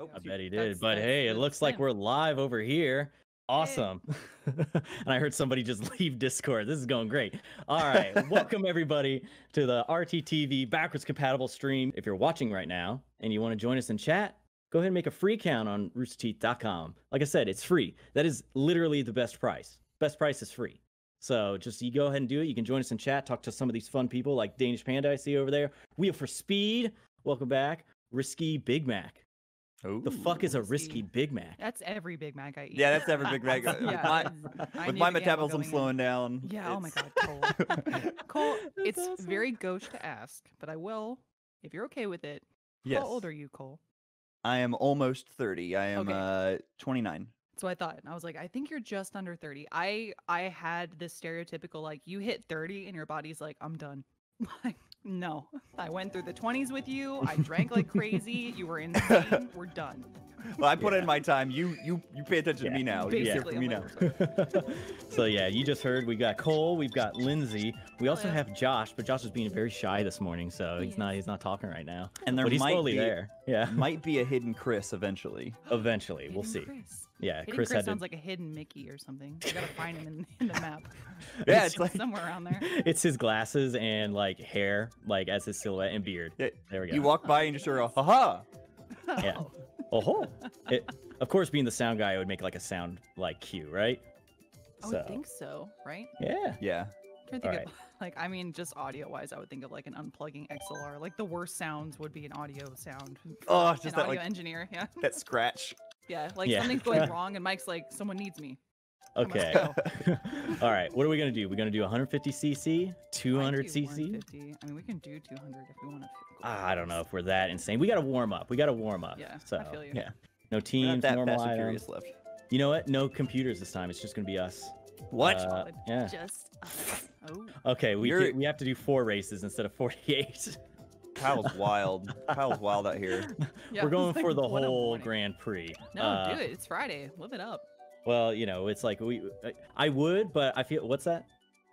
Oh, I bet he did. But hey, it looks like we're live over here. Awesome. Hey. And I heard somebody just leave Discord. This is going great. All right. Welcome, everybody, to the RTTV backwards compatible stream. If you're watching right now and you want to join us in chat, go ahead and make a free account on roosterteeth.com. Like I said, it's free. That is literally the best price. Best price is free. So just you go ahead and do it. You can join us in chat, talk to some of these fun people like Danish Panda I see over there. Wheel for Speed. Welcome back. Risky Big Mac. Ooh, the fuck is a risky Big Mac? That's every Big Mac I eat. Yeah, that's every Big Mac. With my metabolism slowing down. Yeah, oh my God, Cole. Cole, it's awesome. Very gauche to ask, but I will, if you're okay with it. Yes. How old are you, Cole? I am almost 30. I am 29. That's what I thought. And I was like, I think you're just under 30. I had this stereotypical, like, you hit 30 and your body's like, I'm done. Like, no. I went through the 20s with you. I drank like crazy. You were insane. We're done. Well, I put in my time. You pay attention to me now. Basically, you hear from me now. So yeah, you just heard we got Cole, we've got Lindsay. We also have Josh, but Josh is being very shy this morning, so he's not talking right now. And there might be a hidden Chris eventually. Eventually, we'll see. Chris. Yeah, hidden Chris sounds like a hidden Mickey or something. You gotta find him in the map. Yeah, it's like somewhere around there. It's his glasses and like hair, like as his silhouette and beard. Yeah. There we go. You walk by and just go, ha-ha. Yeah. Oh-ho. Of course, being the sound guy, it would make like a sound like cue, right? I would think so, right? Yeah. Yeah. I'm trying to think of, like, I mean, just audio-wise, I would think of like an unplugging XLR. Like the worst sounds would be an audio sound. Oh, just that, like, engineer. Yeah. That scratch. Yeah. Like something's going wrong, and Mike's like, "Someone needs me." Okay. All right. What are we gonna do? We're gonna do 150cc, 200cc. I mean, we can do 200 if we want to. I don't know if we're that insane. We gotta warm up. Yeah. So I feel you. Yeah. No teams. Normal items. You know what? No computers this time. It's just gonna be us. What? Yeah. Just us. Oh. Okay. We have to do 4 races instead of 48. Kyle's wild. Kyle's wild out here. Yeah, we're going for the whole Grand Prix. No, do it. It's Friday. Live it up. Well, you know, it's like I would, but I feel what's that?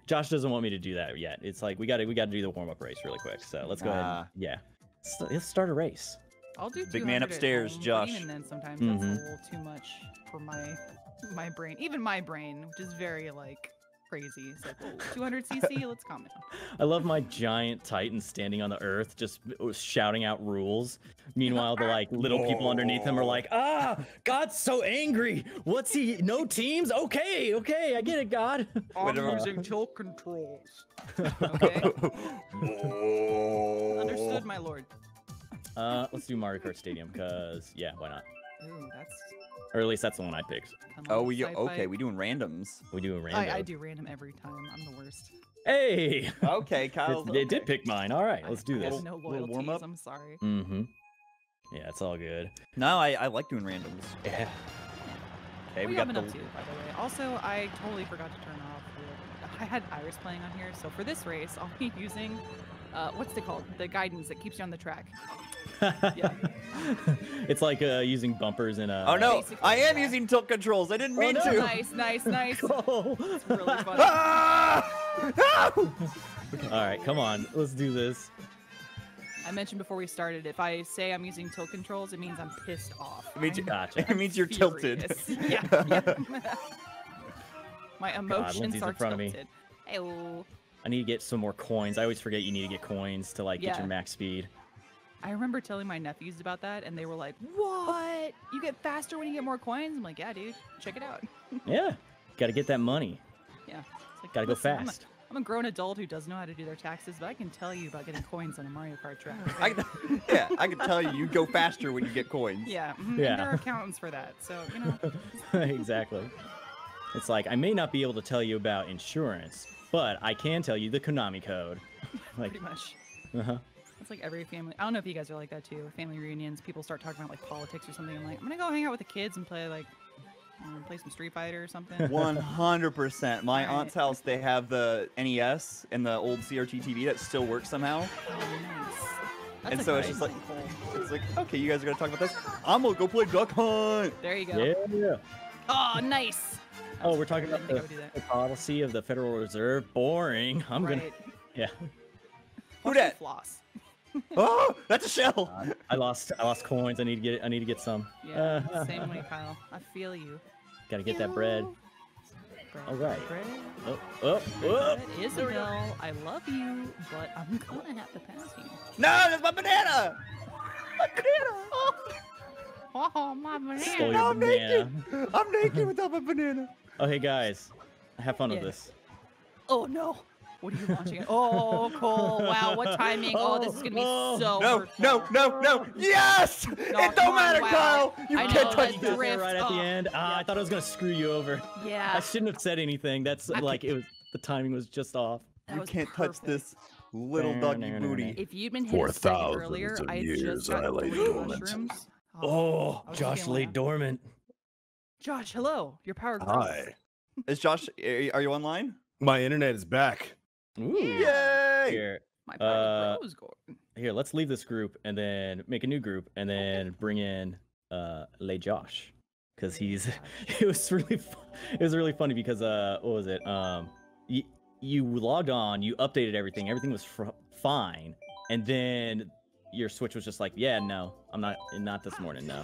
Josh doesn't want me to do that yet. It's like we got to do the warm up race really quick. So let's go ahead. And, let's start a race. I'll do big man upstairs, Josh. Even then, sometimes that's a little too much for my brain, even my brain, which is very like. Crazy. It's like, oh, 200cc, let's comment. I love my giant titan standing on the earth just shouting out rules. Meanwhile, the like little people underneath him are like, ah, God's so angry. What's he? No teams? Okay, I get it, God. I'm using tilt controls. Okay. Understood, my lord. Let's do Mario Kart Stadium, because, yeah, why not? Ooh, that's... Or at least that's the one I picked. Oh, we doing randoms. We do a random. I do random every time. I'm the worst. Hey. Okay, Kyle. They did pick mine. All right, let's do this. Have no loyalties. Warm up. I'm sorry. Yeah, it's all good. No, I like doing randoms. Yeah. Okay, we got the. Up to, by the way. Also, I totally forgot to turn off. I had Iris playing on here, so for this race, I'll be using. What's it called? The guidance that keeps you on the track. Yeah. It's like using bumpers in a. Oh no! I am using tilt controls. I didn't mean to. Nice. Cool. It's really fun. All right, come on. Let's do this. I mentioned before we started, if I say I'm using tilt controls, it means I'm pissed off. It means you're tilted. Yeah. My emotions are tilted. Hey-oh. I need to get some more coins. I always forget you need to get coins to like get your max speed. I remember telling my nephews about that, and they were like, "What? You get faster when you get more coins?" I'm like, "Yeah, dude. Check it out." Yeah, gotta get that money. Yeah, it's like, gotta go fast. I'm a grown adult who doesn't know how to do their taxes, but I can tell you about getting coins on a Mario Kart track. Right? I can tell you go faster when you get coins. Yeah, and there are accountants for that, so you know. Exactly. It's like I may not be able to tell you about insurance, but I can tell you the Konami code. Like, pretty much. It's like every family. I don't know if you guys are like that too. Family reunions, people start talking about like politics or something. I'm like, I'm gonna go hang out with the kids and play like, play some Street Fighter or something. 100%. My aunt's house, they have the NES and the old CRT TV that still works somehow. Oh, nice. And so it's just like, okay, you guys are gonna talk about this. I'm gonna go play Duck Hunt. There you go. Yeah. Oh, nice. Oh, we're talking about the policy of the Federal Reserve. Boring. I'm gonna. Yeah. Who dat? Floss. Oh, that's a shell. I lost coins. I need to get some. Yeah, same way, Kyle. I feel you. Gotta get that bread. All right. Oh. Isabelle, I love you, but I'm gonna have to pass you. No, that's my banana. My banana. Oh, my banana. Stole your banana. Naked. I'm naked without my banana. Oh, hey guys, have fun with this. Oh no. What are you watching? Oh, cool. Wow, what timing. Oh, this is going to be so hurtful. No. Yes! No, it don't matter, Kyle! You can't touch this. Right at the end. I thought I was going to screw you over. Yeah. I shouldn't have said anything. That's like, it was, the timing was just off. You can't touch this little doggy booty. If you'd been hit a second earlier, I just got three mushrooms. Oh, Josh lay dormant. Josh, hello. Your power grows. Hi. Is Josh, are you online? My internet is back. Ooh. Yay! Here, my party here, let's leave this group and then make a new group and then bring in Lay Josh, because he's it was really funny because what was it, you logged on, you updated everything was fine, and then your Switch was just like, yeah, no, I'm not this morning, no.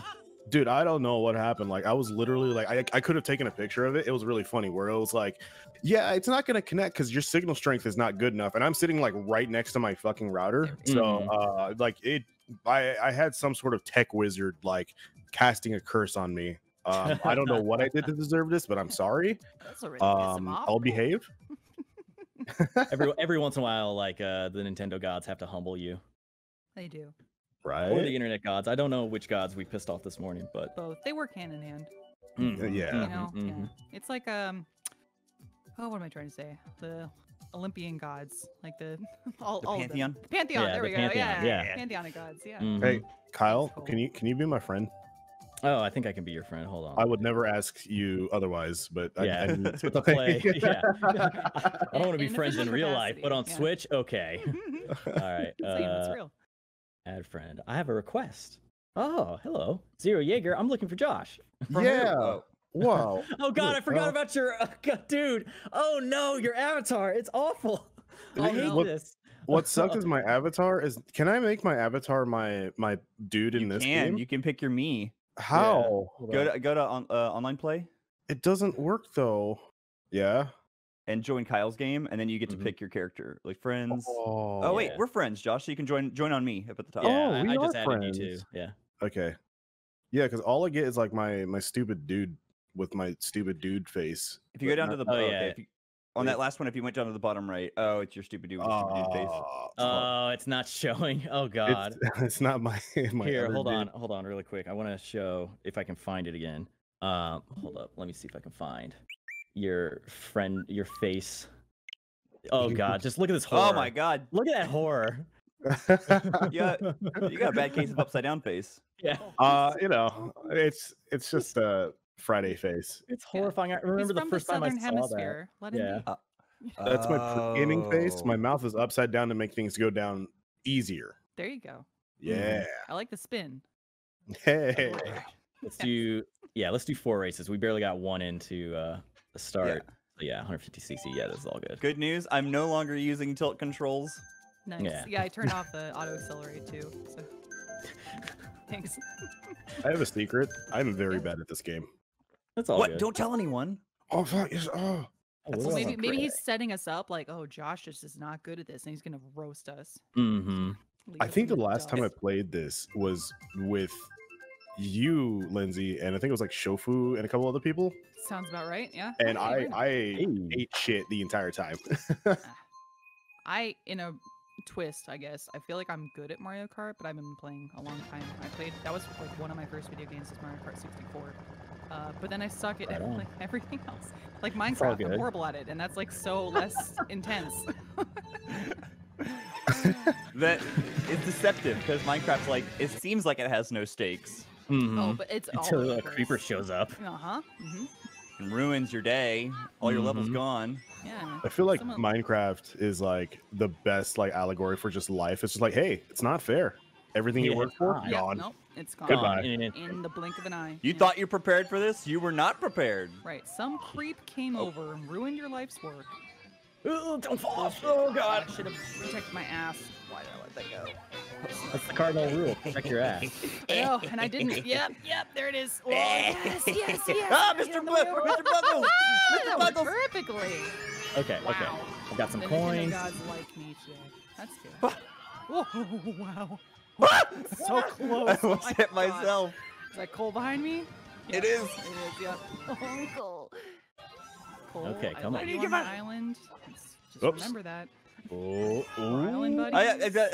Dude, I don't know what happened. Like, I was literally like, I could have taken a picture of it. It was really funny where it was like, yeah, it's not going to connect because your signal strength is not good enough. And I'm sitting like right next to my fucking router. So like I had some sort of tech wizard like casting a curse on me. I don't know what I did to deserve this, but I'm sorry. I'll behave. every once in a while, like the Nintendo gods have to humble you. They do. Right. Or the internet gods. I don't know which gods we pissed off this morning, but both. They work hand in hand. Yeah. You know? Yeah. It's like oh, what am I trying to say? The Olympian gods, like all pantheon. Of them. The pantheon. Yeah, there we go. Pantheon. Yeah. Pantheon of gods. Yeah. Hey, Kyle, cool. can you be my friend? Oh, I think I can be your friend. Hold on. I would never ask you otherwise, but yeah, to play. Yeah. I don't want to be friends in real life, but on Switch, okay. All right. It's real. Add friend. I have a request. Oh, hello. Zero Jaeger. I'm looking for Josh. Yeah. Whoa. Oh, God. I forgot about your dude. Oh, no. Your avatar. It's awful. I hate this. What sucks is my avatar is. Can I make my avatar my dude in this game? You can pick your me. How? Yeah. Go to online play. It doesn't work, though. Yeah. And join Kyle's game, and then you get to pick your character, like friends. Oh wait, we're friends, Josh. So you can join on me up at the top. Yeah, I just added you too. Yeah. Okay. Yeah, because all I get is like my stupid dude with my stupid dude face. If you go down to the bottom, on that last one, if you went down to the bottom right, oh, it's your stupid dude with your stupid dude face. Oh, it's not showing. Oh God, it's not my. Here, hold on, really quick. I want to show if I can find it again. Hold up, let me see if I can find. Your friend, your face. Oh God, just look at this horror. Oh my God, look at that horror. Yeah, you got a bad case of upside down face. Yeah. You know, it's just a Friday face. It's horrifying. I remember the first time I saw that. Yeah. That's my gaming face. My mouth is upside down to make things go down easier. There you go. Yeah. I like the spin. Hey. Let's do four races. We barely got one into start. Yeah, 150cc. Yeah, that's all good. Good news. I'm no longer using tilt controls. Nice. Yeah, I turned off the auto accelerate too. So thanks. I have a secret. I'm very bad at this game. That's all. What? Good. Don't tell anyone. Oh fuck! Oh. Well, maybe he's setting us up. Like, oh, Josh just is not good at this, and he's gonna roast us. I think the last time I played this was with you, Lindsay, and I think it was like Shofu and a couple other people. Sounds about right, yeah. And I ate shit the entire time. In a twist, I guess, I feel like I'm good at Mario Kart, but I've been playing a long time. That was like one of my first video games, was Mario Kart 64. But then I suck at like everything else. Like Minecraft, I'm horrible at it, and that's like so less intense. That it's deceptive because Minecraft's like, it seems like it has no stakes. Oh, but it's until a creeper shows up. And ruins your day. All your levels gone. Yeah. I feel like Minecraft is like the best like allegory for just life. It's just like, hey, it's not fair. Everything you worked for, gone. Nope, it's gone. Goodbye. In the blink of an eye. You thought you prepared for this? You were not prepared. Right. Some creep came over and ruined your life's work. Ooh, don't fall off. Oh God. I should have protected my ass. Why did I let month ago. That's the cardinal rule. Check your ass. Oh, and I didn't. Yep, yep, there it is. Oh, yes, yes, yes. Ah, Mr. Buggles. Mr. Buggles. Mr. Buggles. Perfectly. Okay, wow. Okay. I've got some coins. Gods like me today. That's good. Whoa, wow. So close. I almost hit myself. God. Is that coal behind me? Yeah. It is. It is, yeah. Oh, coal. Coal. Okay, come on. You're on an island. Just oops. Remember that. Oh, island, buddy.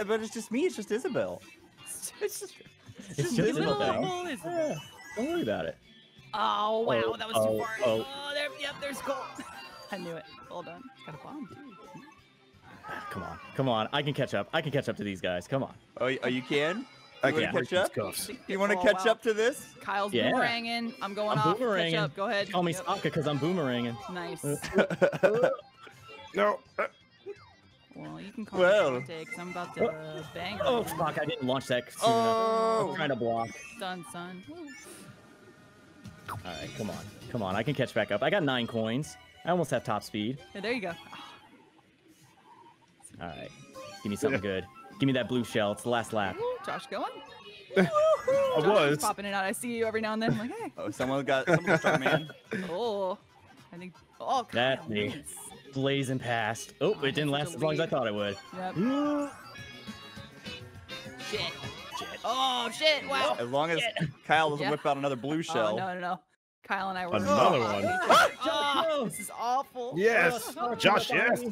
But it's just me. It's just Isabelle. It's just Isabelle. Yeah, don't worry about it. Oh wow, that was too far. Oh, there, yep, there's gold. I knew it. Hold on, got a bomb too. Come on, come on. I can catch up. I can catch up to these guys. Come on. Oh, you can. I can catch up. You want to catch up to this? Kyle's boomeranging. I'm going off. Catch up. Go ahead. Call me Sokka because I'm boomeranging. Nice. No. Well, you can call me because I'm about to bang. Oh, fuck, I didn't launch that soon enough. I'm trying to block. Done, son. All right, come on. Come on, I can catch back up. I got 9 coins. I almost have top speed. Yeah, there you go. All right, give me something good. Give me that blue shell. It's the last lap. Josh going? I was. Popping it out. I see you every now and then. I'm like, hey. Oh, someone got Starman. Oh, I think. Oh, that's me. Blazing past. Oh, it didn't last as long as I thought it would. Yep. Shit. Oh, shit. Wow. As long as Kyle doesn't whip out another blue shell. Oh, no. Kyle and I were. Another one. Josh, no. This is awful. Yes. Josh, yes.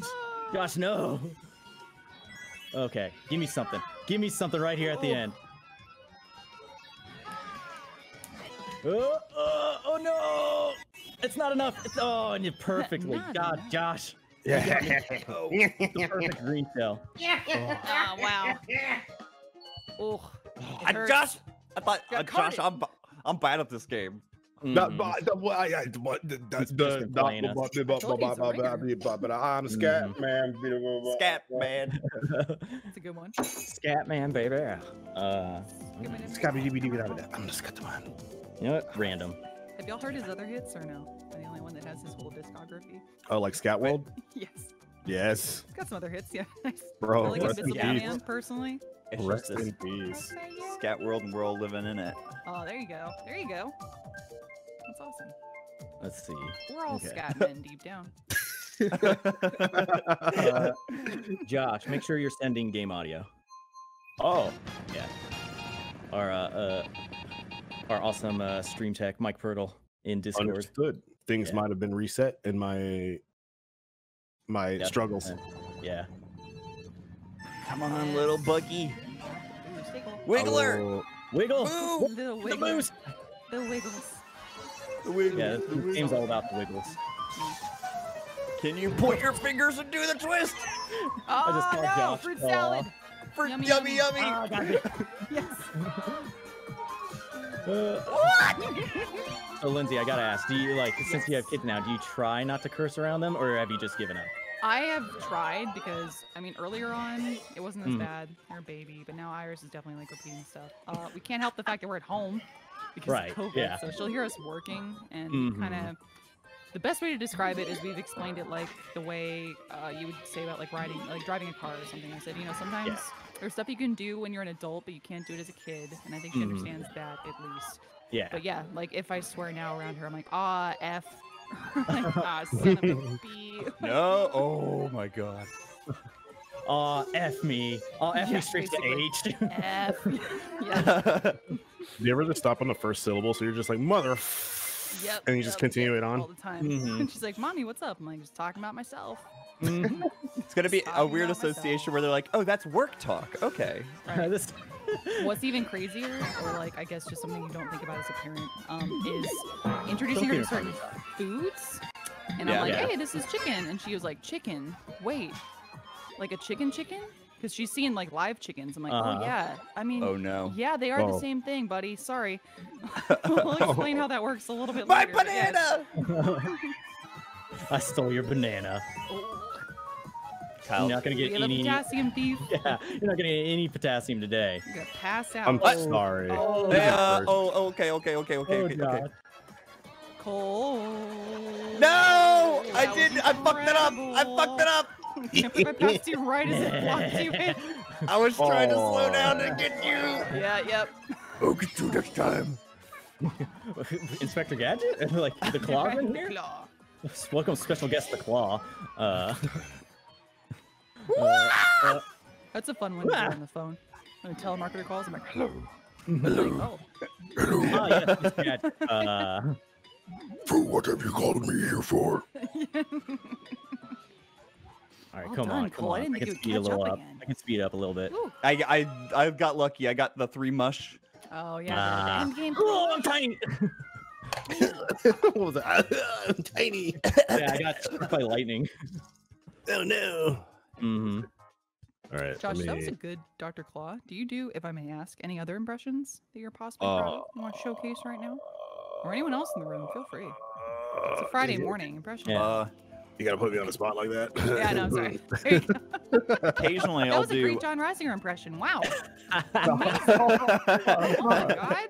Josh, no. Okay. Give me something. Give me something right here at the end. Oh, no. It's not enough. It's, and you perfectly. God, enough. Josh. Yeah. The perfect green shell. Yeah. Oh, wow. Oh. Josh, I thought, Josh, I'm bad at this game. I'm a Scatman. Scatman. That's a good one. Scatman, baby. I'm the Scatman. You know what? Random. Have y'all heard his other hits or no? I'm the only one that has his whole discography. Oh, like Scatworld? Yes. Yes. He's got some other hits, yeah. Bro, I like Invisible Man, personally. It's rest in peace. Scatworld and we're all living in it. Oh, there you go. There you go. That's awesome. Let's see. We're all Scatmen deep down. Josh, make sure you're sending game audio. Oh. Yeah. Our awesome stream tech, Mike Pirtle, in Discord. Understood. Things might have been reset in my struggles. Yeah. Come on, little buggy. Wiggler. Wiggle. Move. The moves. The wiggles. The wiggles. Yeah, this game's all about the wiggles. Can you point your fingers and do the twist? Oh, I just called Josh. Fruit salad. Fruit yummy. Oh, I got it. Yes. So Lindsay, I gotta ask, do you since you have kids now, do you try not to curse around them, or have you just given up? I have tried because, I mean, earlier on it wasn't as bad. They're a baby, but now Iris is definitely like repeating stuff. We can't help the fact that we're at home because of COVID, so she'll hear us working and kind of. The best way to describe it is we've explained it like the way you would say about like riding, like driving a car or something. I said, you know, sometimes there's stuff you can do when you're an adult, but you can't do it as a kid. And I think she understands that at least. Yeah. But yeah, like if I swear now around her, I'm like, F. Like, son of a B. No. Oh my God. F me. F me straight to H. F. Yeah. Do you ever just stop on the first syllable? So you're just like, mother. Yep, and you just continue it on all the time. And she's like, "Mommy, what's up?" I'm like, "Just talking about myself." It's gonna be a weird association where they're like, "Oh, that's work talk." Okay. Right. What's even crazier, or like I guess just something you don't think about as a parent, is introducing her to certain foods. And I'm like, "Hey, this is chicken," and she was like, "Chicken? Wait, like a chicken?" Because she's seen like live chickens. I'm like, oh yeah. I mean, yeah, they are the same thing, buddy. Sorry. We'll explain how that works a little bit later. My banana! I stole your banana. Kyle, you're not gonna get any potassium thief. Yeah, you're not gonna get any potassium today. You're gonna pass out. I'm sorry. Oh, okay. Cole. No, I didn't. I fucked that up. I fucked it up. I passed you right as it blocked you in. I was trying to slow down to get you. Yeah, yep. I'll get you next time. Inspector Gadget? And like the claw in here? Claw. Welcome special guest, the claw. That's a fun one to do on the phone. When a telemarketer calls, I'm like, hello. Hello. Hello. Oh, yes, Gadget. For what have you called me here for? All right, come on. I can speed a little up. I can speed up a little bit. I got lucky. I got the 3 mush. Oh yeah. Game. Oh, I'm tiny. What was that? I'm tiny. Yeah, I got struck by lightning. Oh no. Mm-hmm. All right. Josh, that was a good Dr. Claw. Do you do, if I may ask, any other impressions that you're possibly proud of and want to showcase right now, or anyone else in the room? Feel free. It's a Friday morning impression. Yeah. You gotta put me on the spot like that. Yeah, no, I'm sorry. Occasionally, I'll do. That was a great John Reisinger impression. Wow. Oh my god.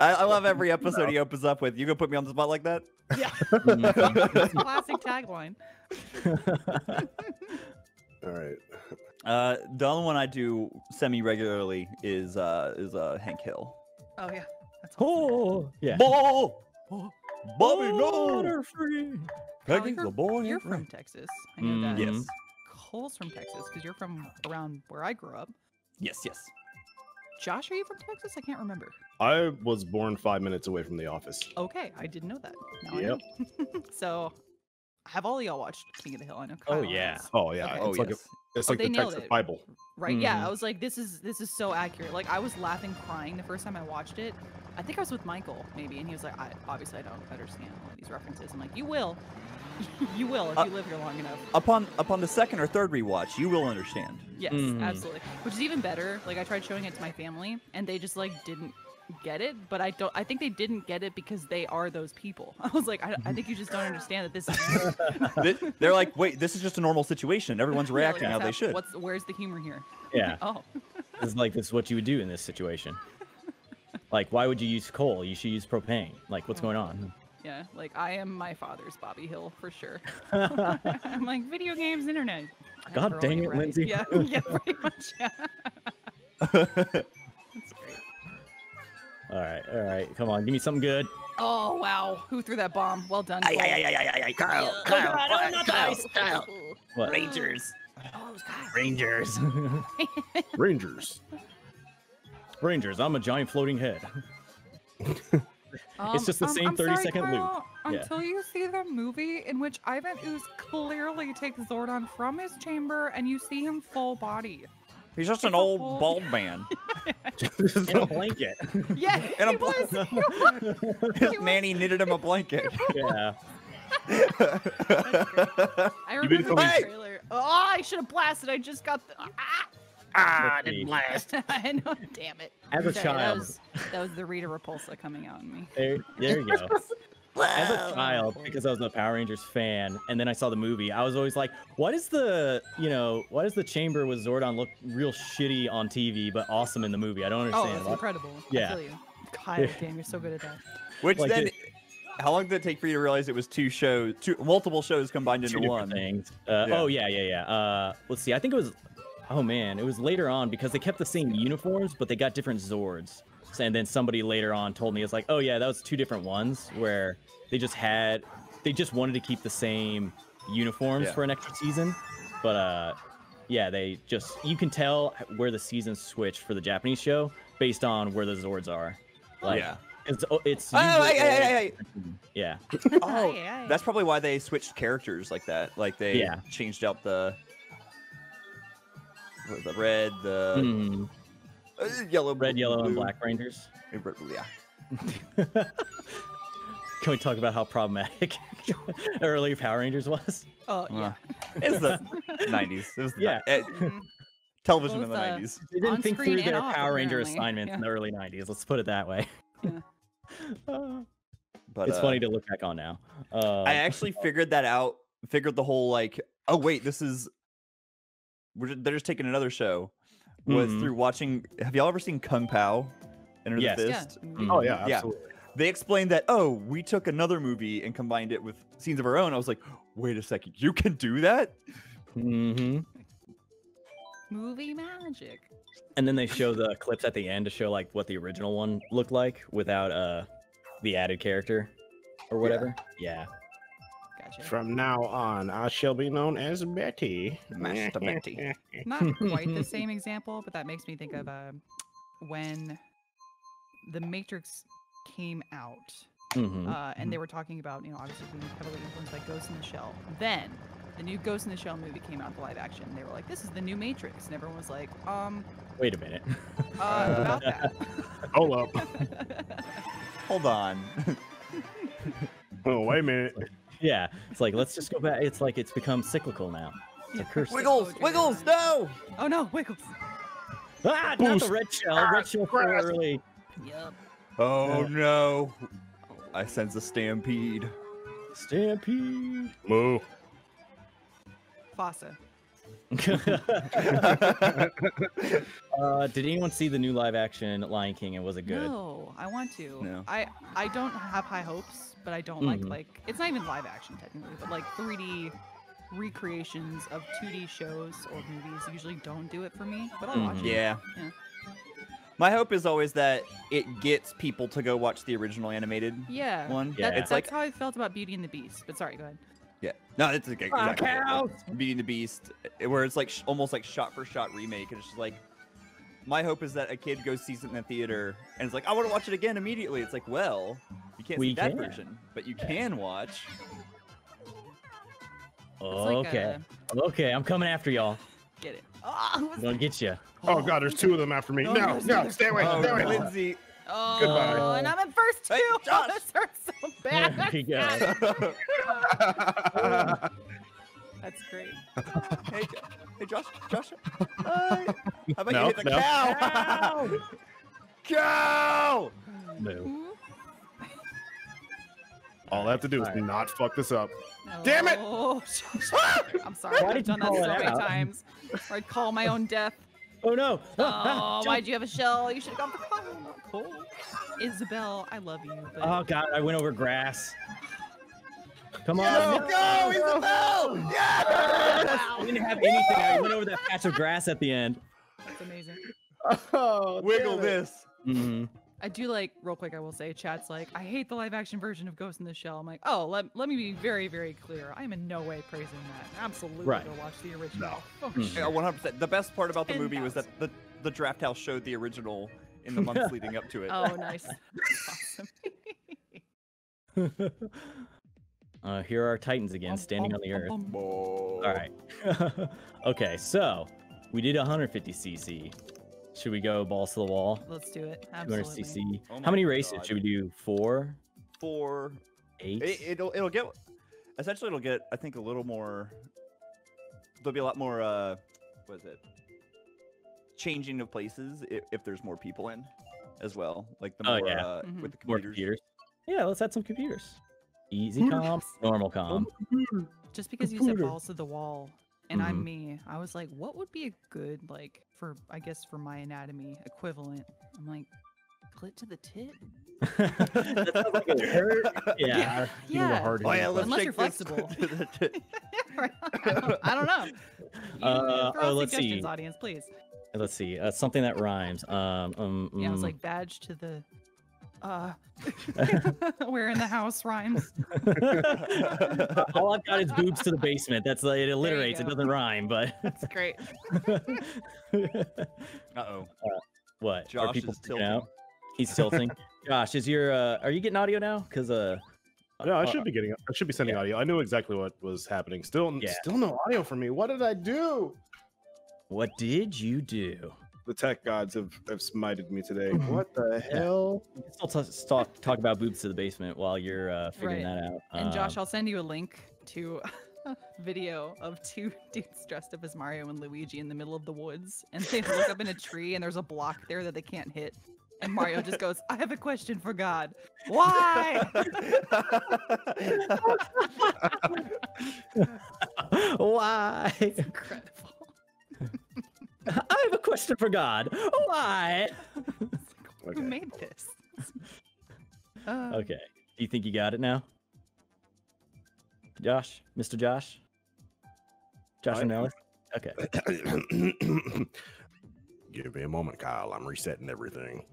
I love every episode he opens up with. You gonna put me on the spot like that? Yeah. That's a classic tagline. All right. The only one I do semi regularly is Hank Hill. Oh yeah. That's awesome. Oh yeah. Ball. Oh. Bobby, no. Free. You're from Texas. I know that. Yes. Cole's from Texas because you're from around where I grew up. Yes, yes. Josh, are you from Texas? I can't remember. I was born 5 minutes away from the office. Okay, I didn't know that. Now I know. So, have all y'all watched King of the Hill? I know. Kyle has. Oh yeah. Okay. Oh yes. Like it's like the Texas Bible. Right. Yeah. I was like, this is so accurate. Like I was laughing, crying the first time I watched it. I think I was with Michael, maybe, and he was like, obviously I don't understand all these references. I'm like, you will. You will if you live here long enough. Upon the second or third rewatch, you will understand. Yes, absolutely. Which is even better. Like I tried showing it to my family and they just like didn't get it, but I think they didn't get it because they are those people. I was like, I think you just don't understand that this is they're like, wait, this is just a normal situation. Everyone's reacting how they should. Where's the humor here? Yeah. Oh. It's like this is what you would do in this situation. Like, why would you use coal? You should use propane. Like, what's going on? Yeah, like, I am my father's Bobby Hill, for sure. I'm like, video games, internet. God dang it, Lindsay. Yeah, yeah, pretty much, yeah. That's great. All right, come on, give me something good. Oh, wow, who threw that bomb? Well done. Kyle, Kyle. What? Rangers. Oh, it was Kyle. Rangers. Rangers. Rangers, I'm a giant floating head. It's just the same 30-second loop. Until you see the movie in which Ivan Ooze clearly takes Zordon from his chamber and you see him full body. He's just an old bald man. In a blanket. Yeah, he was. His nanny knitted him a blanket. Yeah. I remember the trailer. Oh, I should have blasted. I just got the... Ah, I didn't blast. I know, damn it. As a child. That was the Rita Repulsa coming out in me. There you go. Wow. As a child, because I was a Power Rangers fan, and then I saw the movie, I was always like, why does the chamber with Zordon look real shitty on TV, but awesome in the movie? I don't understand. Oh, it's incredible. Yeah. I feel you. God, damn, you're so good at that. Which like then... How long did it take for you to realize it was multiple shows combined into one? Things. Yeah. Oh, yeah. Let's see. I think it was... Oh man, it was later on because they kept the same uniforms, but they got different Zords. And then somebody later on told me, it's like, oh yeah, that was 2 different ones where they just wanted to keep the same uniforms for an extra season. But yeah, you can tell where the seasons switch for the Japanese show based on where the Zords are. Like, yeah. It's yeah. Oh, that's probably why they switched characters like that. Like they changed out the red, the yellow, red, yellow, blue, and black Rangers. Yeah. Can we talk about how problematic early Power Rangers was? Oh yeah. It's the '90s. It was the television in the '90s. They didn't think through their Power Ranger assignments in the early '90s. Let's put it that way. Yeah. But it's funny to look back on now. I actually figured that out. Figured the whole like, oh wait, this is. They're just taking another show. Was through watching. Have y'all ever seen Kung Pao? Enter the Fist. Yeah. Oh yeah, absolutely. Yeah. They explained that. Oh, we took another movie and combined it with scenes of our own. I was like, wait a second, you can do that? Mm-hmm. Movie magic. And then they show the clips at the end to show like what the original one looked like without the added character or whatever. Yeah. Gotcha. From now on, I shall be known as Betty. Master Betty. Not quite the same example, but that makes me think of when The Matrix came out. Mm-hmm. And they were talking about, you know, obviously being heavily influenced by Ghost in the Shell. Then the new Ghost in the Shell movie came out, the live action. They were like, this is the new Matrix. And everyone was like, wait a minute. About that. Hold up. Hold on. Oh, wait a minute. Yeah. It's like, let's just go back. It's like, it's become cyclical now. It's a curse. Wiggles! Wiggles! No! Oh, no. Wiggles. Ah, boost. Not the red shell. Red shell too early. Yep. Oh, no. I sense a stampede. Stampede. Moo. Fossa. Did anyone see the new live-action Lion King, and was it good? No, I want to. No. I don't have high hopes, but I don't like it's not even live-action technically, but like 3D recreations of 2D shows or movies usually don't do it for me, but I'll watch it. Yeah. My hope is always that it gets people to go watch the original animated one. Yeah, it's like how I felt about Beauty and the Beast. But sorry, go ahead. Yeah, no, it's okay. Exactly. Beauty and the Beast, where it's like almost like shot-for-shot remake. And it's just like, my hope is that a kid goes sees it in the theater and it's like, I want to watch it again immediately. It's like, well, you can't see that version, but you can watch. Okay, okay, I'm coming after y'all. Get it. Oh, I'm gonna get you. Oh god, there's two of them after me. No, no, no, stay away, stay away. Lindsay. Oh, goodbye. And I'm in first two. Hey, oh, this hurts so bad. There you go. That's great. Hey, Josh, Josh. How about you hit the cow? Cow! No. All I have to do is not fuck this up. No. Damn it! I'm sorry. I've done that so many times. Or I'd call my own death. Oh no! Oh, why'd you have a shell? You should have gone for fun. Cool. Isabelle, I love you. But... Oh god, I went over grass. Come on! No, go, Isabelle! Yes! I didn't have anything. I went over that patch of grass at the end. That's amazing. Oh, wiggle this. I do like, real quick, I will say, chat's like, I hate the live-action version of Ghost in the Shell. I'm like, oh, let me be very, very clear. I am in no way praising that. Absolutely go watch the original. No. Oh, shit. 100%. The best part about the movie was that the Draft House showed the original in the months leading up to it. Oh, nice. Awesome. Here are our Titans again, standing on the earth. All right. Okay, so we did 150cc. Should we go balls to the wall? Let's do it. Absolutely. 200cc. Oh how many races should we do? Four. Eight. It'll get essentially I think a little more. There'll be a lot more. What is it? Changing of places if there's more people in, as well. Like the more with the computers. Yeah, let's add some computers. Easy comp, normal comp. Just because you said balls to the wall. And I'm me. I was like, what would be a good, like, for, I guess, for my anatomy equivalent? I'm like, clit to the tit? That sounds like it hurt. Yeah. Oh, yeah, unless you're flexible. I don't know. Oh, let's see. Audience, please. Let's see. Something that rhymes. Yeah, I was like, badge to the... We're in the house rhymes. All I've got is boobs to the basement. That's like it alliterates. It doesn't rhyme, but that's great. What? Josh is tilting. He's tilting. Josh, is your are you getting audio now? Because no, I should be getting. I should be sending audio. I knew exactly what was happening. Still no audio for me. What did I do? What did you do? The tech gods have smited me today. What the hell? You can still talk about boobs to the basement while you're figuring that out. And Josh, I'll send you a link to a video of two dudes dressed up as Mario and Luigi in the middle of the woods. And they look up in a tree and there's a block there that they can't hit. And Mario just goes, I have a question for God. Why? Why? It's incredible. I have a question for God. Why? Who made this? Okay. Do you think you got it now? Josh? Mr. Josh? Josh and Ellis? Okay. Give me a moment, Kyle. I'm resetting everything.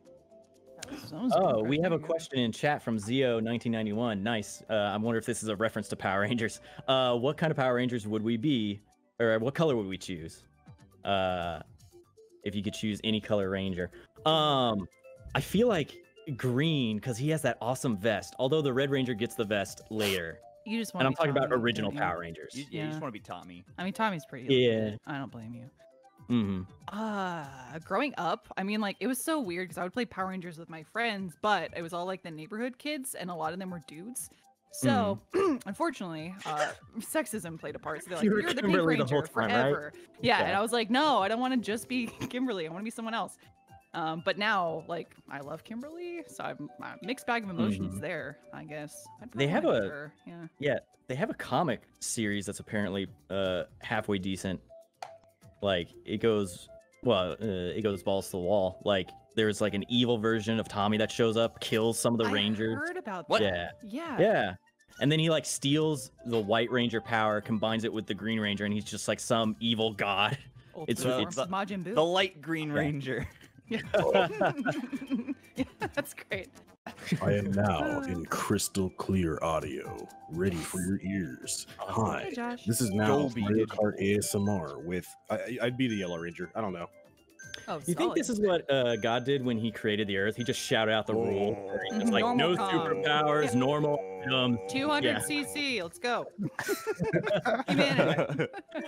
Oh, we have a question in chat from Zio1991. Nice. I wonder if this is a reference to Power Rangers. What kind of Power Rangers would we be, or what color would we choose? If you could choose any color ranger. I feel like green, because he has that awesome vest. Although the Red Ranger gets the vest later. You just want. And I'm talking about original Power Rangers. Yeah, you just want to be Tommy. I mean, Tommy's pretty. Yeah. I don't blame you. Mm-hmm. Growing up, I mean, like, it was so weird because I would play Power Rangers with my friends, but it was all like the neighborhood kids, and a lot of them were dudes. So, unfortunately, sexism played a part. So they're like, you're the Pink Ranger forever. Right? Yeah, okay. And I was like, no, I don't want to just be Kimberly. I want to be someone else. But now, like, I love Kimberly, so I'm a mixed bag of emotions there, I guess. They have they have a comic series that's apparently halfway decent. Like, it goes, well, it goes balls to the wall. Like, there's like an evil version of Tommy that shows up, kills some of the Rangers. I heard about that. Yeah. And then he like steals the White Ranger power, combines it with the Green Ranger, and he's just like some evil god. It's Majin Buu. The light Green Ranger. Yeah. Yeah, that's great. I am now in crystal clear audio, ready for your ears. Hi, Josh. This is now Mario Kart ASMR with, I'd be the Yellow Ranger. I don't know. Oh, you think this is what God did when he created the earth? He just shouted out the rule. It's like, normal superpowers, normal. 200 cc, let's go. Humanity.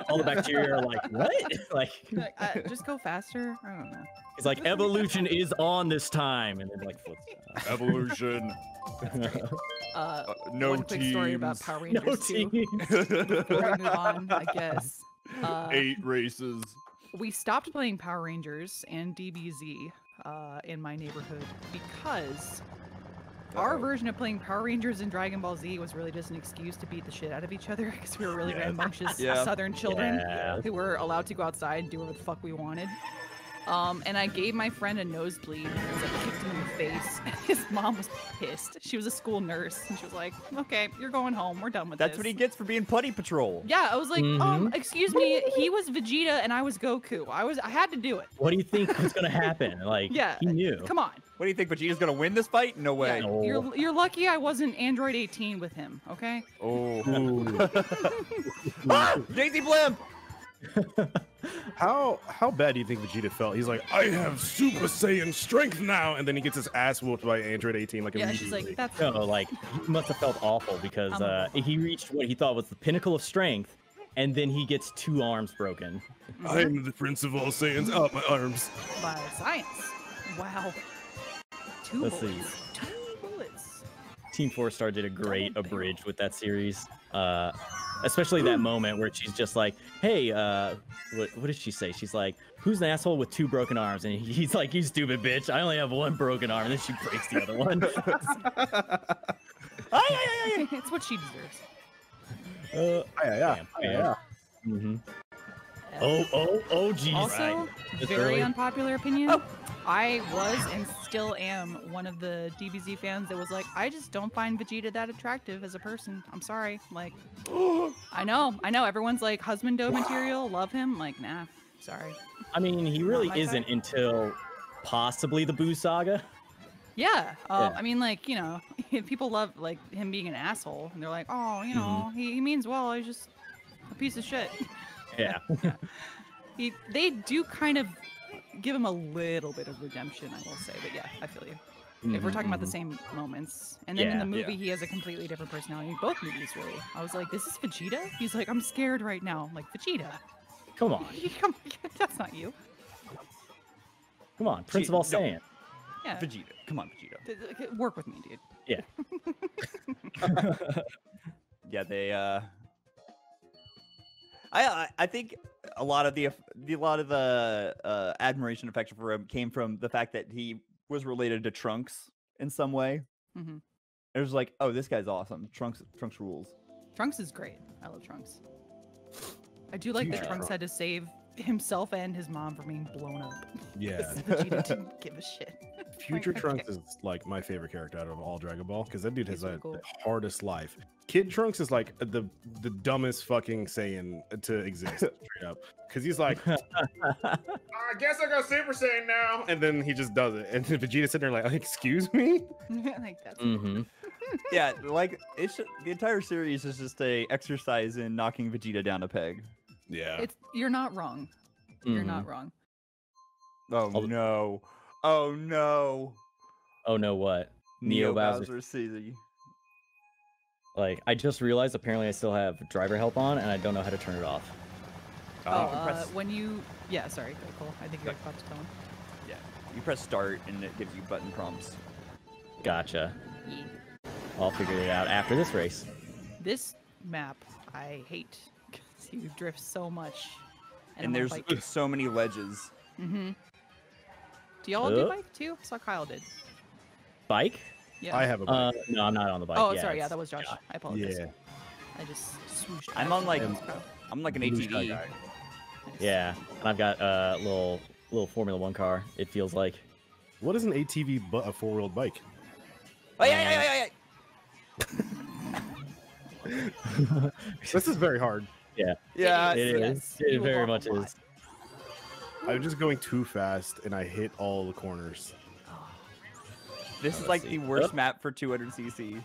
All the bacteria are like, what? Like just go faster? I don't know. It's like, evolution is on this time. And then like, flips out. Evolution. One quick story about Power Rangers 2. Before we move on, I guess. 8 races. We stopped playing Power Rangers and DBZ in my neighborhood because our version of playing Power Rangers and Dragon Ball Z was really just an excuse to beat the shit out of each other because we were really rambunctious Southern children who were allowed to go outside and do whatever the fuck we wanted. And I gave my friend a nosebleed because I kicked him in the face. His mom was pissed. She was a school nurse, and she was like, okay, you're going home. We're done with this. That's what he gets for being Putty Patrol. Yeah, I was like, excuse me, he was Vegeta and I was Goku. I had to do it. What do you think was going to happen? Like, he knew. Come on. What do you think, Vegeta's going to win this fight? No way. Yeah, you're lucky I wasn't Android 18 with him, okay? Oh. JC Blim! How bad do you think Vegeta felt? He's like, I have Super Saiyan strength now, and then he gets his ass whooped by Android 18 like immediately. She's like, that's like, he must have felt awful because he reached what he thought was the pinnacle of strength, and then he gets 2 arms broken. I am the Prince of all Saiyans. Oh, my arms. By science. Wow. 2 Let's bullets. See. 2 bullets. Team 4-Star did a great abridge with that series. Especially that moment where she's just like, hey, what did she say? She's like, who's an asshole with 2 broken arms? And he's like, you stupid bitch. I only have 1 broken arm. And then she breaks the other one. It's what she deserves. Oh, geez. Also, very unpopular opinion. Oh. I was and still am one of the DBZ fans that was like, I just don't find Vegeta that attractive as a person. I'm sorry. Like, I know. Everyone's like, husbando material, love him. Like, nah, sorry. I mean, he really isn't until possibly the Buu Saga. Yeah. I mean, like, you know, people love, like, him being an asshole. And they're like, oh, you know, he means well. He's just a piece of shit. Yeah. They do kind of give him a little bit of redemption, I will say, but yeah, I feel you. If we're talking about the same moments, and then in the movie he has a completely different personality. Both movies, really. I was like, this is Vegeta? He's like, I'm scared right now. I'm like, Vegeta, come on. That's not you. Come on, Prince of all Saiyan. Yeah. Vegeta, come on, Vegeta. Work with me, dude. Yeah. Yeah, they. I think a lot of the admiration and affection for him came from the fact that he was related to Trunks in some way. It was like, oh, this guy's awesome. Trunks rules. Trunks is great. I love Trunks. I do like that Trunks had to save himself and his mom from being blown up. Yeah. Vegeta didn't give a shit. Future Trunks is like my favorite character out of all Dragon Ball because that dude has the hardest life. Kid Trunks is like the dumbest fucking Saiyan to exist, straight up, because he's like, I guess I go Super Saiyan now, and then he just does it, and then Vegeta's sitting there like, excuse me, like that's yeah, like it's the entire series is just a exercise in knocking Vegeta down a peg. Yeah, it's you're not wrong. You're not wrong. Oh no! Oh no! Oh no! What? Neo Bowser CZ. Like I just realized, apparently I still have driver help on, and I don't know how to turn it off. Oh, when you sorry, Cole. I think you're about to tell him. Yeah, you press start, and it gives you button prompts. Gotcha. Yeah. I'll figure it out after this race. This map I hate because you drift so much, and there's so many ledges. Do y'all do bike too? I saw Kyle did. Bike? Yeah. I have a bike. No, I'm not on the bike. Oh, sorry. Yeah, that was Josh. I apologize. Yeah. I just swooshed. I'm like an ATV. Nice. Yeah, and I've got a little Formula One car. It feels like. What is an ATV but a four-wheeled bike? Oh yeah, this is very hard. Yeah. Yeah, it is. It very much is. I'm just going too fast, and I hit all the corners. This is like the worst map for 200cc.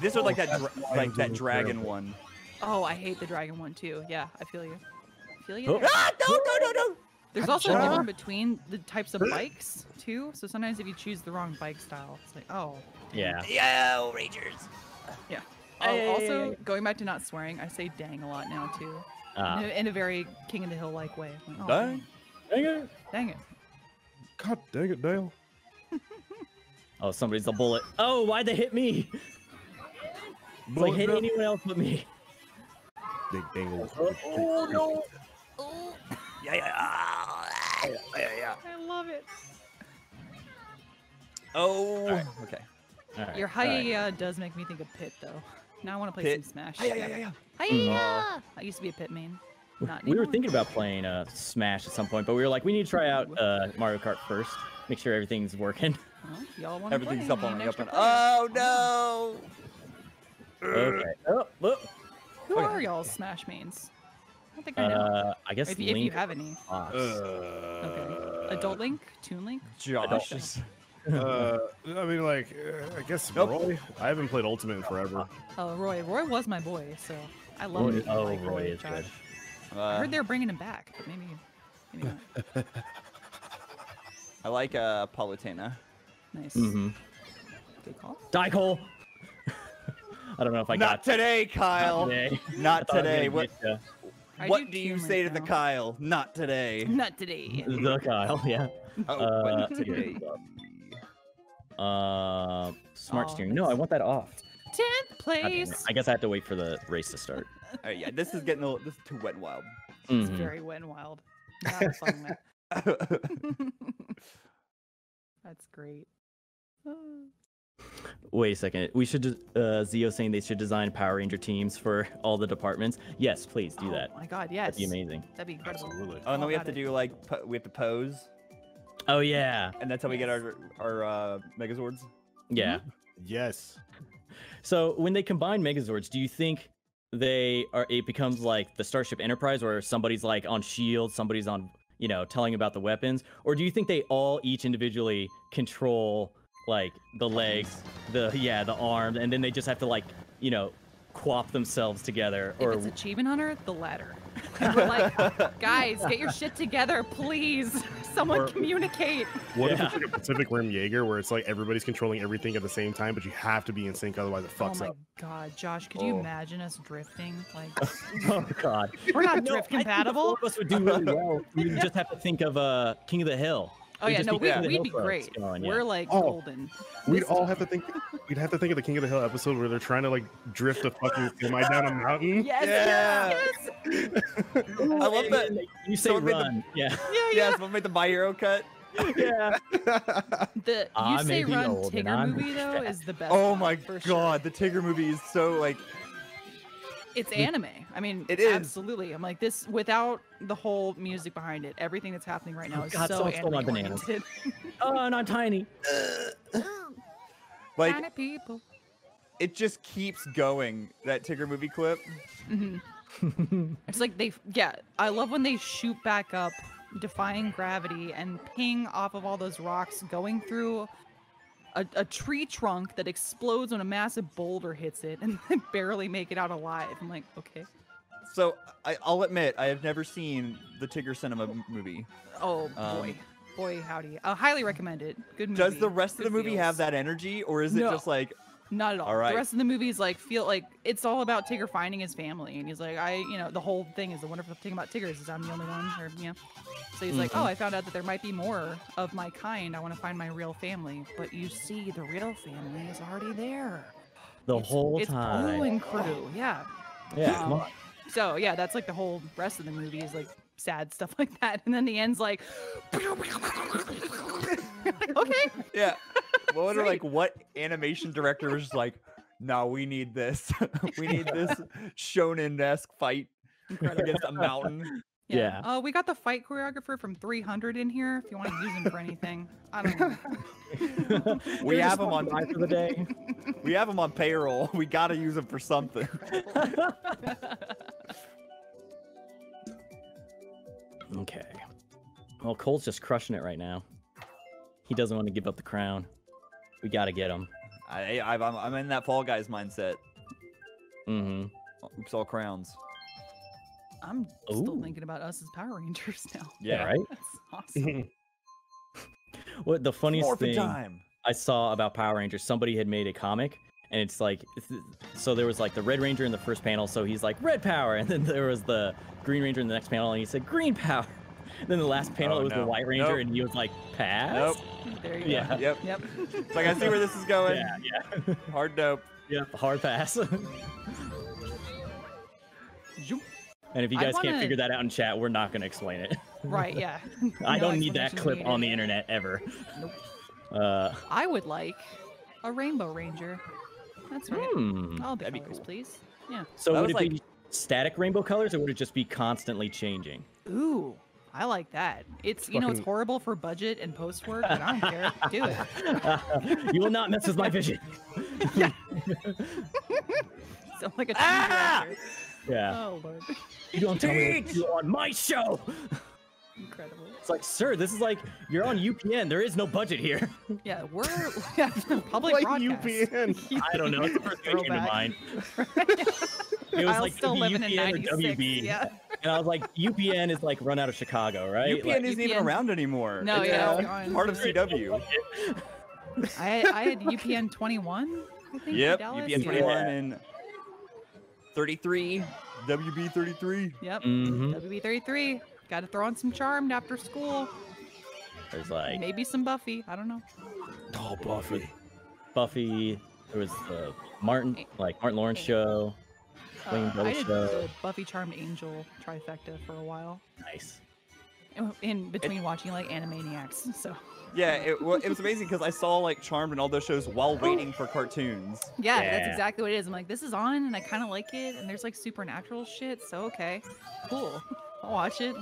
This is like that dragon one. Oh, I hate the dragon one too. Yeah, I feel you. I feel you. Ah, no. There's also a difference between the types of bikes too. So sometimes if you choose the wrong bike style, it's like, oh. Yeah. Yo, Rangers. Yeah. Hey. Also, going back to not swearing, I say dang a lot now too. In a very King of the Hill like way. Like, oh, dang. Dang it! Dang it! God dang it, Dale! Oh, somebody's a bullet! Oh, why'd they hit me? Like hit anyone else but me. Big dangle. Oh no! Oh. Yeah. I love it. Oh. Right. Okay. Right. Your hi-ya does make me think of Pit though. Now I want to play some Smash. Hi-ya! I used to be a Pit main. We were thinking about playing Smash at some point, but we were like, we need to try out Mario Kart first. Make sure everything's working. Well, y'all want everything's play. Up on Oh no! Okay. Who are y'all Smash mains? I don't think I know. I guess if Link, you have any. Okay. Adult Link, Toon Link. Josh. I mean, like, I guess Roy. I haven't played Ultimate in forever. Oh, Roy. Roy was my boy, so I love him. Oh, like Roy is good. I heard they're bringing him back, but maybe not. I like Palutena. Nice. Good call. Die, Cole! I don't know if I got... Not today, Kyle! Not today. What do you say to the Kyle? Not today. Not today. The Kyle, yeah. But not today. Smart steering. No, I want that off. 10th place! I guess I have to wait for the race to start. Alright, yeah, this is getting a little, this is too wet and wild. It's very wet and wild. Not fun, man. That's great. Wait a second. We should Zio saying they should design Power Ranger teams for all the departments. Yes, please do that. Oh my god, yes. That'd be amazing. That'd be incredible. Absolutely. Oh, and then we have to do like we have to pose. Oh yeah. And that's how we get our Megazords. Yeah. Yes. So when they combine Megazords, do you think they are? It becomes like the Starship Enterprise, where somebody's like on shield, somebody's on, you know, telling about the weapons, or do you think they all each individually control like the legs, the arms, and then they just have to like, you know, quap themselves together? Or if it's Achievement Hunter, the latter. We're like, guys, get your shit together, please. Someone communicate. What if it's like a Pacific Rim Jaeger where it's like everybody's controlling everything at the same time, but you have to be in sync, otherwise it fucks up. Oh my god, Josh, could you imagine us drifting? Like, oh god, we're not drift compatible. Us would do really well. We just have to think of King of the Hill. Oh yeah, no, we'd be great. We're like golden. We'd all have to think. We'd have to think of the King of the Hill episode where they're trying to like drift a fucking semi down a mountain. Yes. I love that. You say run. Yeah. Someone made the My Hero cut. Yeah. The You Say Run Tigger movie though is the best. Oh my god, the Tigger movie is so like. It's anime. I mean, it is. Absolutely. I'm like, this, without the whole music behind it, everything that's happening right now is so anime-oriented. Oh, not tiny. Like, tiny people. It just keeps going, that Tigger movie clip. Mm-hmm. It's like they, yeah, I love when they shoot back up, defying gravity, and ping off of all those rocks, going through a tree trunk that explodes when a massive boulder hits it, and they barely make it out alive. I'm like, okay. So I'll admit, I have never seen the Tigger Cinema movie. Oh, boy. Boy, howdy. I highly recommend it. Good movie. Does the rest of the movie have that energy, or is it just like... Not at all. Right. The rest of the movie is like, feel like it's all about Tigger finding his family, and he's like, you know, the whole thing is the wonderful thing about Tiggers is I'm the only one, or yeah. So he's like, oh, I found out that there might be more of my kind. I want to find my real family, but you see, the real family is already there. The whole time. It's Pooh and Crew, yeah. Yeah. So yeah, that's like the whole rest of the movie is like sad stuff like that, and then the end's like, okay. Yeah. Well, what are like what animation director was just like, no, we need this. We need this shonen-esque fight against a mountain. Yeah. Oh, we got the fight choreographer from 300 in here if you want to use him for anything. I don't know. We have him on for the day. We have him on payroll. We got to use him for something. Okay. Well, Cole's just crushing it right now. He doesn't want to give up the crown. We gotta get him. I'm in that Fall Guys mindset. Mm-hmm. Oops, all crowns. I'm still thinking about us as Power Rangers now. Yeah, right? That's awesome. What the funniest thing I saw about Power Rangers, somebody had made a comic, and it's like, so there was like the Red Ranger in the first panel, so he's like, Red Power! And then there was the Green Ranger in the next panel, and he said, Green Power! Then the last panel it was the White Ranger, and he was like, pass? Nope. There you go. Yep. Yep. It's like, I see where this is going. Yeah. Hard nope. Yep. Hard pass. And if you guys can't figure that out in chat, we're not going to explain it. Right, yeah. I don't need that clip on the internet ever. Nope. I would like a Rainbow Ranger. That's right. All the colors, please. Yeah. So would it be static rainbow colors, or would it just be constantly changing? Ooh. I like that. It's, you know, it's horrible for budget and post work, but I don't care. Do it. You will not mess with my vision. Yeah. Sound like a yeah. Oh, Lord. You don't tell me what to do on my show. Incredible. It's like, sir, this is like, you're on UPN. There is no budget here. Yeah, we're public like broadcast. UPN. I don't know. It's the first thing that came to mind. It was like UPN or WB. Yeah. And I was like, UPN is like run out of Chicago, right? UPN like, isn't even around anymore. No, yeah. Part of CW. I had UPN 21, I think. Yep, UPN 21 and 33. WB 33. Yep, WB 33. Got to throw on some Charmed after school. There's like... Maybe some Buffy. I don't know. Oh, Buffy. Buffy. There was the Martin Lawrence show. I did the Buffy, Charmed, Angel trifecta for a while. Nice. In between watching like Animaniacs, so. Yeah, it was amazing because I saw like Charmed and all those shows while waiting for cartoons. Yeah, that's exactly what it is. I'm like, this is on, and I kind of like it, and there's like supernatural shit, so okay, cool, I'll watch it.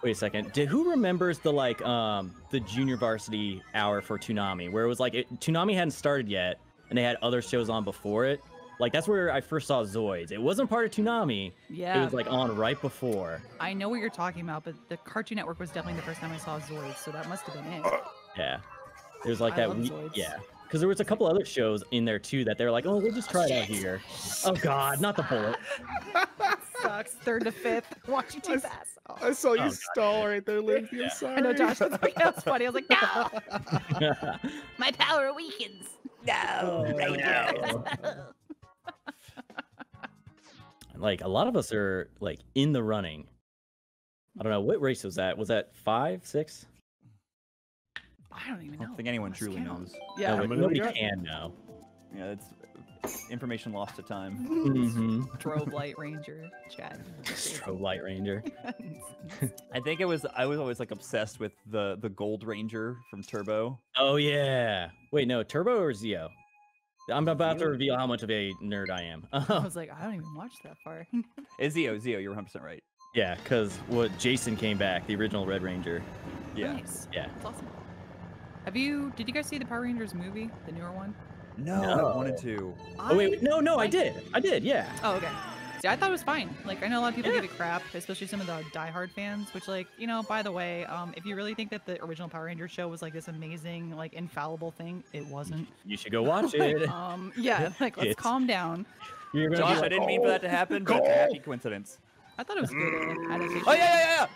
Wait a second. Who remembers the like the junior varsity hour for Toonami, where it was like Toonami hadn't started yet, and they had other shows on before it. Like, that's where I first saw Zoids. It wasn't part of Toonami. Yeah. It was, like, on right before. I know what you're talking about, but the Cartoon Network was definitely the first time I saw Zoids, so that must have been it. Yeah. It was like that. Yeah. Because there was a couple other shows in there, too, that they were like, oh, we'll just try it out here. Oh, God, not the bullet. Sucks. 3rd to 5th. Watch you too fast. Oh. I saw you stall right there, Link. I'm sorry. I know, Josh was like, that was funny. I was like, no! My power weakens. No, no. Like, a lot of us are, like, in the running. I don't know. What race was that? Was that 5, 6? I don't even know. I don't think anyone truly knows. Yeah. Nobody can know. Yeah, that's information lost to time. Strobe Light Ranger chat. Strobe Light Ranger. I think it was, I was always, like, obsessed with the Gold Ranger from Turbo. Oh, yeah. Wait, no. Turbo or Zeo? I'm about to reveal how much of a nerd I am. I was like, I don't even watch that far. It's Zio, you're 100% right. Yeah, because what Jason came back, the original Red Ranger. Yeah. Nice. Yeah. That's awesome. Have you, did you guys see the Power Rangers movie, the newer one? No, no. I wanted to. Oh, wait, no, I did, yeah. Oh, okay. See, I thought it was fine. Like, I know a lot of people give it crap, especially some of the diehard fans, which, like, you know, by the way, if you really think that the original Power Rangers show was, like, this amazing, like, infallible thing, it wasn't. You should go watch it. Yeah, like, let's calm down. You're gonna Josh, like, I didn't mean for that to happen, but it's a happy coincidence. I thought it was good. Oh, yeah.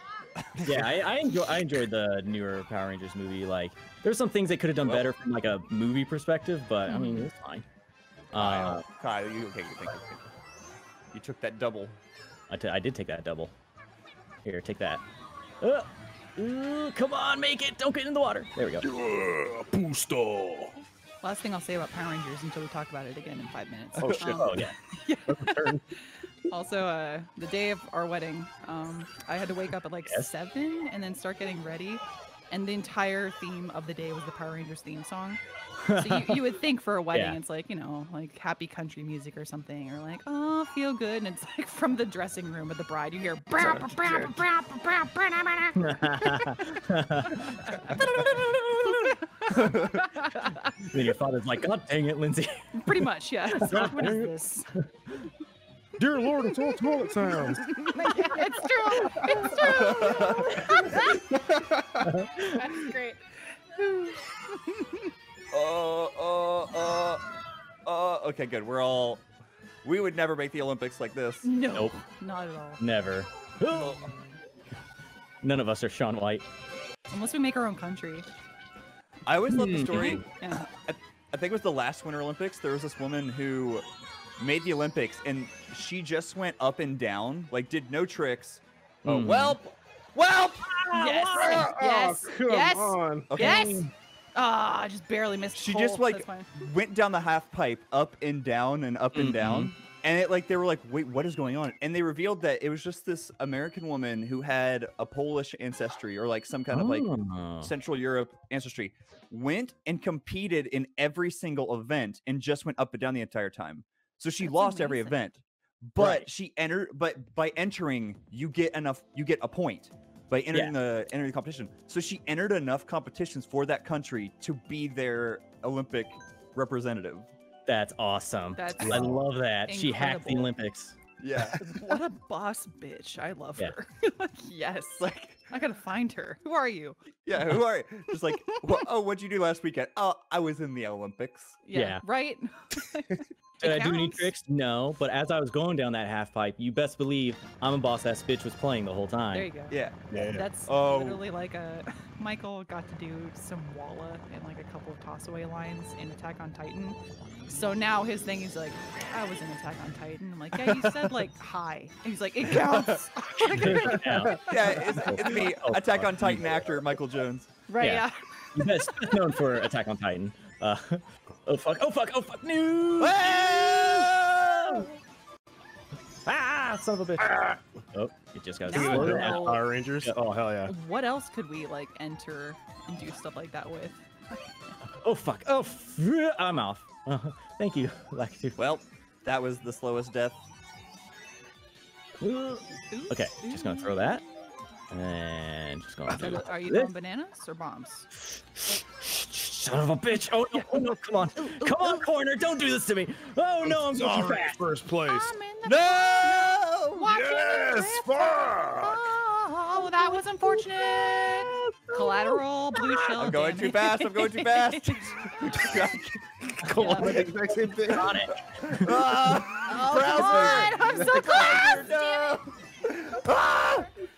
Yeah, I enjoyed the newer Power Rangers movie. Like, there's some things they could have done better from, like, a movie perspective, but, I mean, it's fine. Kyle, okay. You took that double. I did take that double. Here, take that. Come on, make it! Don't get in the water! There we go. Yeah, Pusto. Last thing I'll say about Power Rangers until we talk about it again in 5 minutes. Oh, shit. Oh, yeah. Also, the day of our wedding, I had to wake up at like 7 and then start getting ready. And the entire theme of the day was the Power Rangers theme song. So you would think for a wedding, it's like, you know, like happy country music or something, or like, oh, feel good. And it's like from the dressing room of the bride, you hear. Then your father's like, God dang it, Lindsay. Pretty much, yeah. What is this? Dear Lord, it's all toilet sounds. It's true. It's true. That's great. Okay, good. We're all. We would never make the Olympics like this. No, nope. Not at all. Never. None of us are Shaun White. Unless we make our own country. I always love the story. Yeah. I think it was the last Winter Olympics. There was this woman who made the Olympics, and she just went up and down, like did no tricks. Oh, Welp! Yes! Okay. Yes! Ah, I just barely missed. She just like went down the half pipe, up and down and up and down, and it like they were like, wait, what is going on? And they revealed that it was just this American woman who had a Polish ancestry or like some kind of like Central Europe ancestry, went and competed in every single event and just went up and down the entire time. So she lost every event, but she entered. But by entering, you get enough. You get a point by entering the competition. So she entered enough competitions for that country to be their Olympic representative. That's awesome. I love that. Incredible. She hacked the Olympics. Yeah. What a boss bitch. I love her. Yes. Like, I gotta find her. Who are you? Yeah, who are you? Just like, well, oh, what'd you do last weekend? Oh, I was in the Olympics. Yeah. Right? Did I do any tricks? No, but as I was going down that half pipe, you best believe I'm a boss ass bitch was playing the whole time. There you go. Yeah. That's literally like a Michael got to do some Walla and like a couple of toss away lines in Attack on Titan. So now his thing is like, I was in Attack on Titan. I'm like, yeah, you said like hi. And he's like, it counts. It's me, Attack on Titan actor Michael Jones. Right. Yeah. Best known for Attack on Titan. Oh fuck, no! Ah, son of a bitch. Ah. Oh, it just got slowed down. Power Rangers? Yeah. Oh, hell yeah. What else could we, like, enter and do stuff like that with? Oh, fuck. Oh, I'm off. Thank you, Lactu. Well, that was the slowest death. Okay, just gonna throw that. And just going to Are you throwing bananas or bombs? Son of a bitch! Oh no! Oh, no. Come on! Come on, corner! Don't do this to me! Oh no! I'm going fast. First place. No! Yes! Fuck! Oh, that was unfortunate. Collateral, blue shell. I'm going too fast. I'm going too fast. Same thing. Got it. Oh, God, I'm so close. No.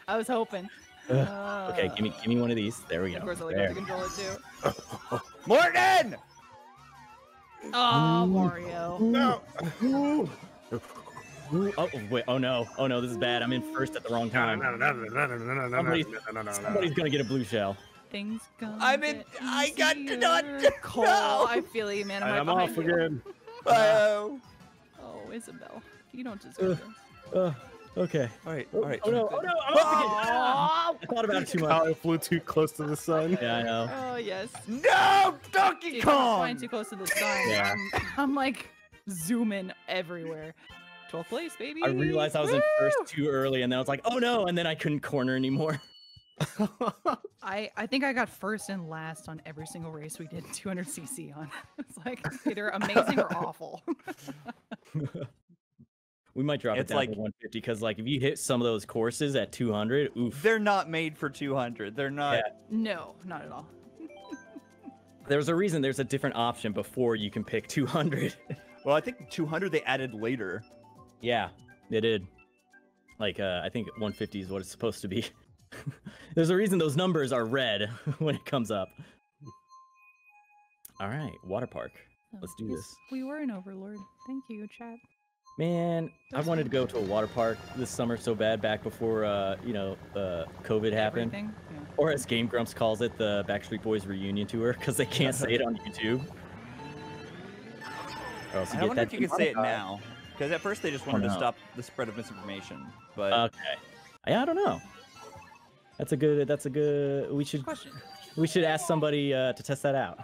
I was hoping. Okay, give me one of these. There we go. Of course, I'll get the controller too. Morgan! Oh, Mario. No. Oh wait. Oh no. Oh no. This is bad. I'm in first at the wrong time. Somebody's gonna get a blue shell. Things gonna. I got to not. Cole, no. I feel you, man. I'm off again. Oh. Oh, Isabelle, you don't deserve this. Okay. All right. Oh no! I'm off again. I thought about it too much. I flew too close to the sun. Yeah, I know. Oh yes. No! Don't Donkey Kong! I'm flying too close to the sun. Yeah. I'm like zooming everywhere. 12th place, baby. I realized I was in first too early, and then I was like, oh no, and then I couldn't corner anymore. I think I got first and last on every single race we did 200cc on. It's like either amazing or awful. We might drop it down to 150 because, like, if you hit some of those courses at 200, oof. They're not made for 200. They're not. Yeah. No, not at all. There's a reason there's a different option before you can pick 200. Well, I think 200 they added later. Yeah, they did. Like, I think 150 is what it's supposed to be. There's a reason those numbers are red when it comes up. All right, water park. Let's do this. We were an overlord. Thank you, chat. Man, I wanted to go to a water park this summer so bad back before, you know, COVID happened. Yeah. Or as Game Grumps calls it, the Backstreet Boys reunion tour, because they can't say it on YouTube. Or else you I get wonder that if you can say it now, because at first they just wanted to stop the spread of misinformation. But okay, I don't know. That's a good. That's a good. We should ask somebody to test that out.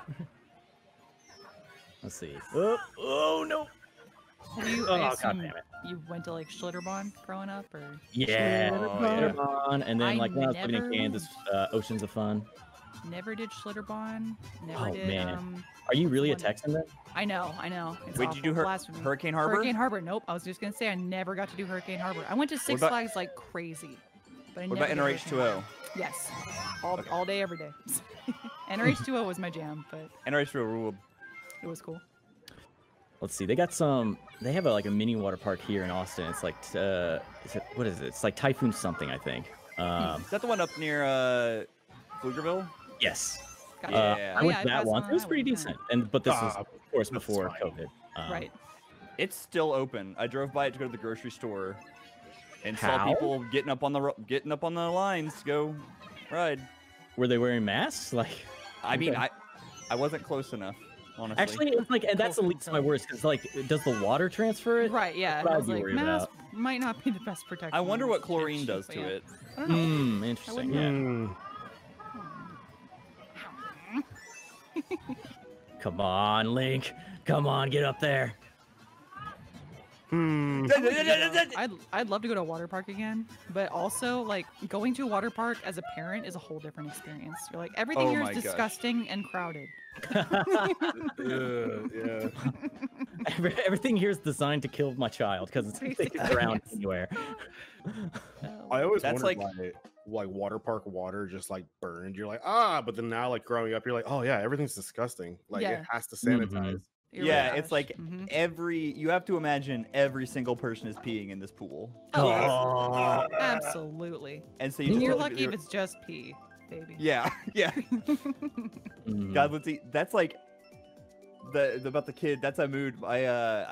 Let's see. Oh no. You, I assume you went to like Schlitterbahn growing up, or Schlitterbahn, and then like when I was living in Kansas, Oceans of Fun. Never did Schlitterbahn. Never did. Man. Are you really a Texan then? I know. It's Wait, awful. Did you do Hurricane Harbor? Hurricane Harbor. Nope. I was just gonna say I never got to do Hurricane Harbor. I went to Six Flags like crazy. But I never about NRH2O? Yes, all day, every day. NRH2O was my jam, but NRH2O ruled. It was cool. Let's see. They got some. They have like a mini water park here in Austin. It's like, what is it? It's like Typhoon something, I think. Is that the one up near Pflugerville? Yes. Gotcha. I went to that one. It was pretty decent. And but this was of course before COVID. Right. It's still open. I drove by it to go to the grocery store, and saw people getting up on the lines to go ride. Were they wearing masks? Like, I mean, I wasn't close enough. Honestly. Actually, it's like, and that's the least of my worries, because like, does the water transfer it? Right, yeah. I was like, mask might not be the best protection. I wonder what chlorine does to it. I don't know. Interesting. Yeah. Come on, Link. Come on, get up there. I'd love to go to a water park again, but also like going to a water park as a parent is a whole different experience. You're like, everything here is disgusting and crowded. Yeah. Everything here is designed to kill my child because it's around anywhere. I always wondered like, why water park water just like burned. You're like, but then now like growing up, you're like, oh yeah, everything's disgusting. Like it has to sanitize. Yeah, it's like you have to imagine every single person is peeing in this pool. Oh, absolutely. And so you're lucky if it's just pee, baby. Yeah, yeah. God, let's see. That's like about the kid. That's a mood. I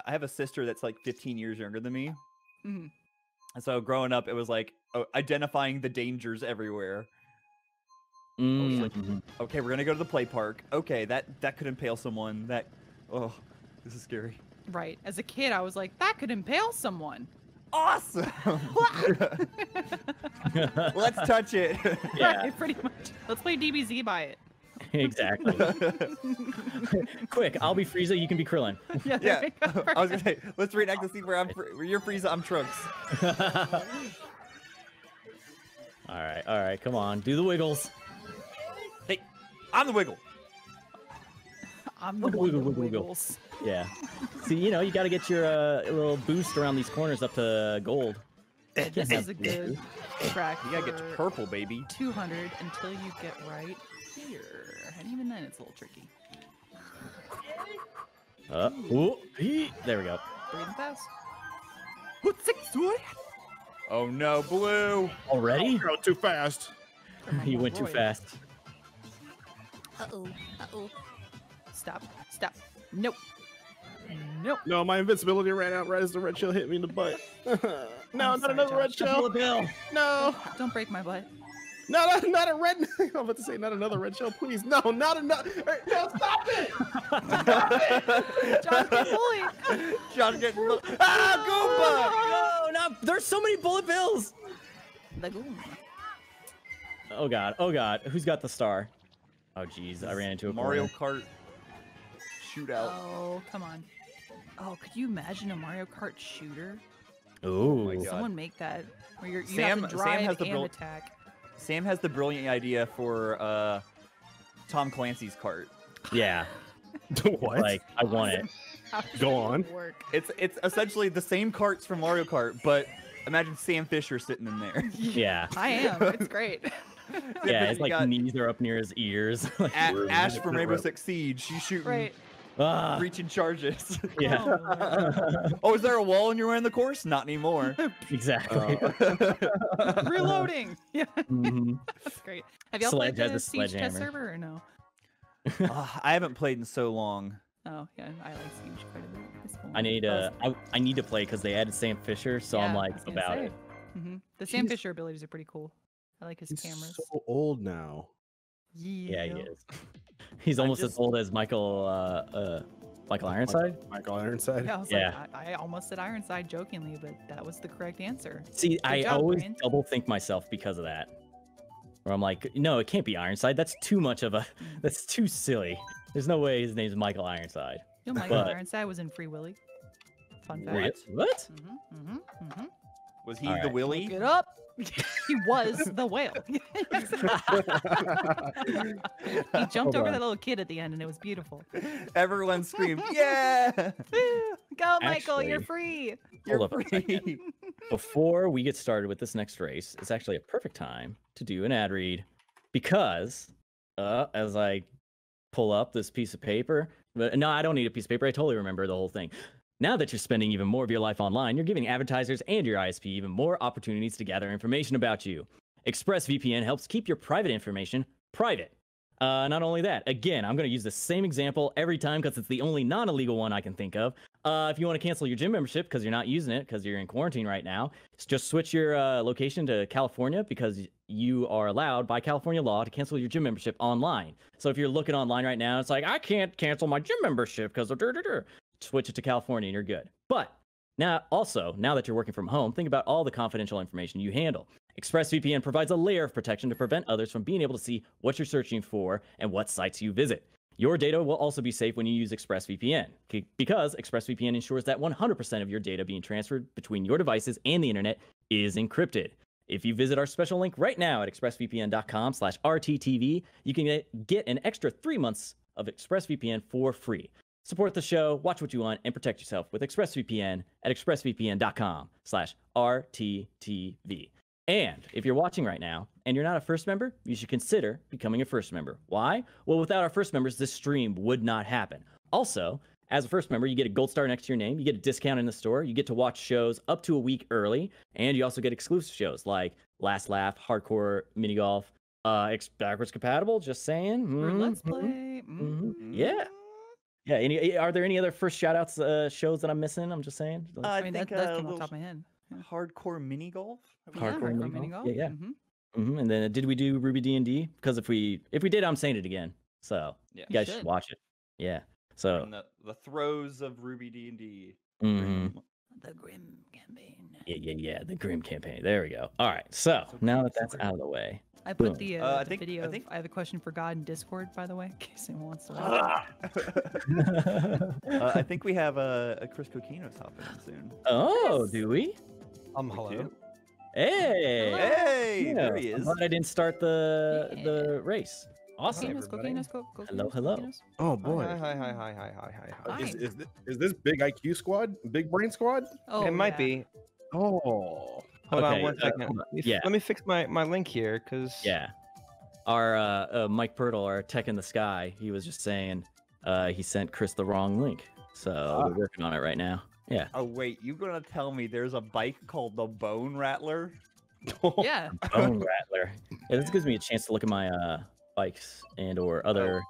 have a sister that's like 15 years younger than me, and so growing up, it was like identifying the dangers everywhere. Okay, we're gonna go to the play park. Okay, that could impale someone. Oh, this is scary. Right. As a kid, I was like, that could impale someone. Awesome. Let's touch it. Yeah, right, pretty much. Let's play DBZ by it. Exactly. Quick, I'll be Frieza. You can be Krillin. Yeah. I was gonna say, let's reenact the scene where you're Frieza, I'm Trunks. All right. Come on, do the wiggles. Hey, I'm the wiggle. I'm the wiggles. Yeah. See, you know, you got to get your little boost around these corners up to gold. This is a good track. You got to get to purple, baby. 200 until you get right here. And even then, it's a little tricky. There we go. Breathing fast. Oh, no, blue. Already? Oh, too fast. He went too fast. Uh-oh. Stop. Nope. No, my invincibility ran out right as the red shell hit me in the butt. Not another Josh. Red shell. No. Don't break my butt. No, not a red. I'm about to say not another red shell, please. No, not another. No, stop it. Stop it. Josh gets bullied. Goomba. No, there's so many bullet bills. The Goomba. Oh, God. Who's got the star? Oh, jeez. I ran into a Mario Kart. shootout. Oh, come on. Oh, could you imagine a Mario Kart shooter? Oh, my God. Someone make that. Where you're, you have to drive and attack. Sam has the brilliant idea for Tom Clancy's cart. Yeah. What? Like, I want it. Go on. It's essentially the same carts from Mario Kart, but imagine Sam Fisher sitting in there. Yeah. I am. It's great. Yeah, it's like knees are up near his ears. Like, Ash from Rainbow Six Siege. She's shooting. Right. Breaching charges. Yeah. Oh, is there a wall and you're running the course? Not anymore. Exactly. Reloading. Yeah. Mm-hmm. That's great. Have y'all played the Siege test server or no? I haven't played in so long. Oh yeah, I like Siege quite a bit. I need to play because they added Sam Fisher, so yeah, I'm like about it. Mm-hmm. The Sam Fisher abilities are pretty cool. I like his cameras. So old now. Yeah, he is. He's almost as old as Michael Michael Ironside. Michael Ironside. Yeah, I almost said Ironside jokingly, but that was the correct answer. See, I always double think myself because of that. Where I'm like, no, it can't be Ironside. That's too much of a. That's too silly. There's no way his name's Michael Ironside. You know, Michael Ironside was in Free Willy. Fun fact. What? Mm-hmm, mm-hmm, mm-hmm. Was he the Willy? Look it up. He was the whale. He jumped over that little kid at the end, and it was beautiful. Everyone screamed, "Yeah! Go, Michael! Actually, you're free! You're free!" Before we get started with this next race, it's actually a perfect time to do an ad read because, as I pull up this piece of paper, but no, I don't need a piece of paper. I totally remember the whole thing. Now that you're spending even more of your life online, you're giving advertisers and your ISP even more opportunities to gather information about you. ExpressVPN helps keep your private information private. Not only that, again, I'm going to use the same example every time because it's the only non-illegal one I can think of. If you want to cancel your gym membership because you're not using it because you're in quarantine right now, just switch your location to California because you are allowed by California law to cancel your gym membership online. So if you're looking online right now, it's like, I can't cancel my gym membership because of switch it to California and you're good. But now that you're working from home, think about all the confidential information you handle. ExpressVPN provides a layer of protection to prevent others from being able to see what you're searching for and what sites you visit. Your data will also be safe when you use ExpressVPN because ExpressVPN ensures that 100% of your data being transferred between your devices and the internet is encrypted. If you visit our special link right now at expressvpn.com/RTTV, you can get an extra 3 months of ExpressVPN for free. Support the show, watch what you want, and protect yourself with ExpressVPN at expressvpn.com/RTTV. And if you're watching right now and you're not a first member, you should consider becoming a first member. Why? Well, without our first members, this stream would not happen. Also, as a first member, you get a gold star next to your name, you get a discount in the store, you get to watch shows up to a week early, and you also get exclusive shows like Last Laugh, Hardcore Mini Golf, backwards compatible, just saying. Mm-hmm. Let's play. Mm-hmm. Yeah. Yeah, are there any other first shout-outs shows that I'm missing? I'm just saying. I mean, that came off the top of my head. Yeah. Hardcore Mini Golf? Hardcore mini golf? Yeah, yeah. Mm-hmm. Mm-hmm. And then did we do Ruby D&D? Because if we did, I'm saying it again. So yeah. You guys should watch it. Yeah. So the throes of Ruby D&D. Mm-hmm. The Grim Campaign. Yeah. The Grim Campaign. There we go. All right. So now that that's out of the way. I put the video. I have a question for God in Discord, by the way, in case anyone wants to watch. I think we have a Chris Coquino's hopping in soon. Oh, yes. Do we? Hello. Hey. Hello. Hey. Yeah. There he is. I'm glad I didn't start the race. Awesome. Hello. Oh boy. Hi. Is this big IQ squad? Big brain squad? Oh, it might be. Oh. Hold on 1 second. Yeah. Let me fix my link here, because... Yeah. Our Mike Pirtle, our tech in the sky, he was just saying he sent Chris the wrong link. So we're working on it right now. Yeah. Oh, wait. You're going to tell me there's a bike called the Bone Rattler? Yeah. Bone Rattler. Yeah, this gives me a chance to look at my bikes and or other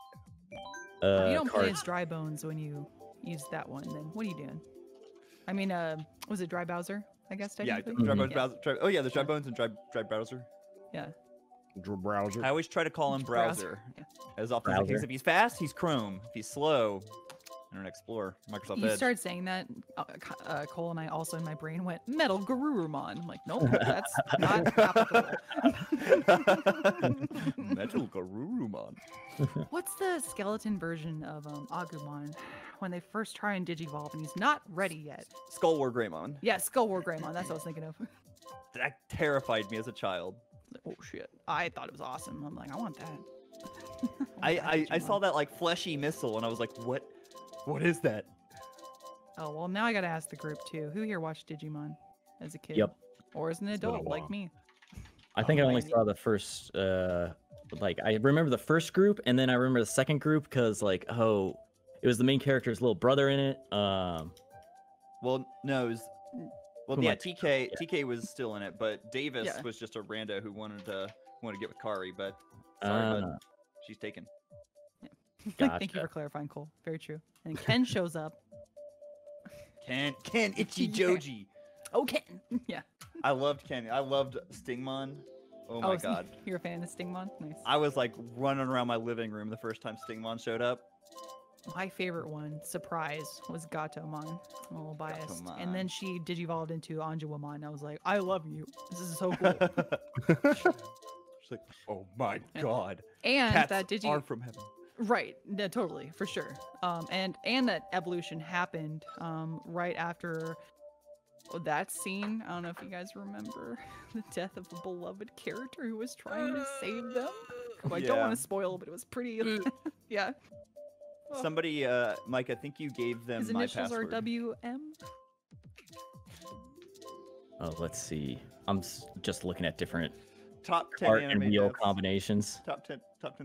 You don't play as Dry Bones when you use that one, then. What are you doing? I mean, was it Dry Bowser? I guess technically. Yeah, Dry Bones. Oh yeah, the Dry Bones and Dry Browser. Yeah. Browser. I always try to call him Browser. As often as the case. If he's fast, he's Chrome. If he's slow, Internet Explorer, Microsoft Edge. You started saying that, Cole and I also in my brain went, Metal Garurumon. I'm like, nope, that's not applicable. Metal Garurumon. What's the skeleton version of Agumon when they first try and Digivolve and he's not ready yet? Skull War Greymon. Yeah, Skull War Greymon. That's what I was thinking of. That terrified me as a child. Like, oh, shit. I thought it was awesome. I'm like, I want that. I saw that like fleshy missile and I was like, what is that? Oh, well, now I gotta ask the group too. Who here watched Digimon as a kid? Yep. Or as an adult like me? I think I only saw the first, like, I remember the first group and then I remember the second group because, like, oh, it was the main character's little brother in it. Well, no, it was, well, yeah, TK was still in it, but Davis was just a rando who wanted to get with Kari, but sorry, bud, she's taken. Yeah. Gotcha. Thank you for clarifying, Cole. Very true. And Ken shows up. Ken Ichijoji. Yeah. Oh, Ken. Yeah. I loved Ken. I loved Stingmon. Oh my god. You're a fan of Stingmon? Nice. I was like running around my living room the first time Stingmon showed up. My favorite one, surprise, was Gatomon. I'm a little biased. Gatomon. And then she digivolved into Anjuwamon. And I was like, I love you. This is so cool. She's like, oh my god. And cats that are from heaven. Right. No, totally. For sure. And that evolution happened right after that scene. I don't know if you guys remember the death of a beloved character who was trying to save them. Well, I don't want to spoil, but it was pretty... yeah. Somebody, Mike, I think you gave them my password. His initials are WM. Oh, let's see. I'm just looking at different... Top 10 art anime and wheel deaths. Combinations. Top 10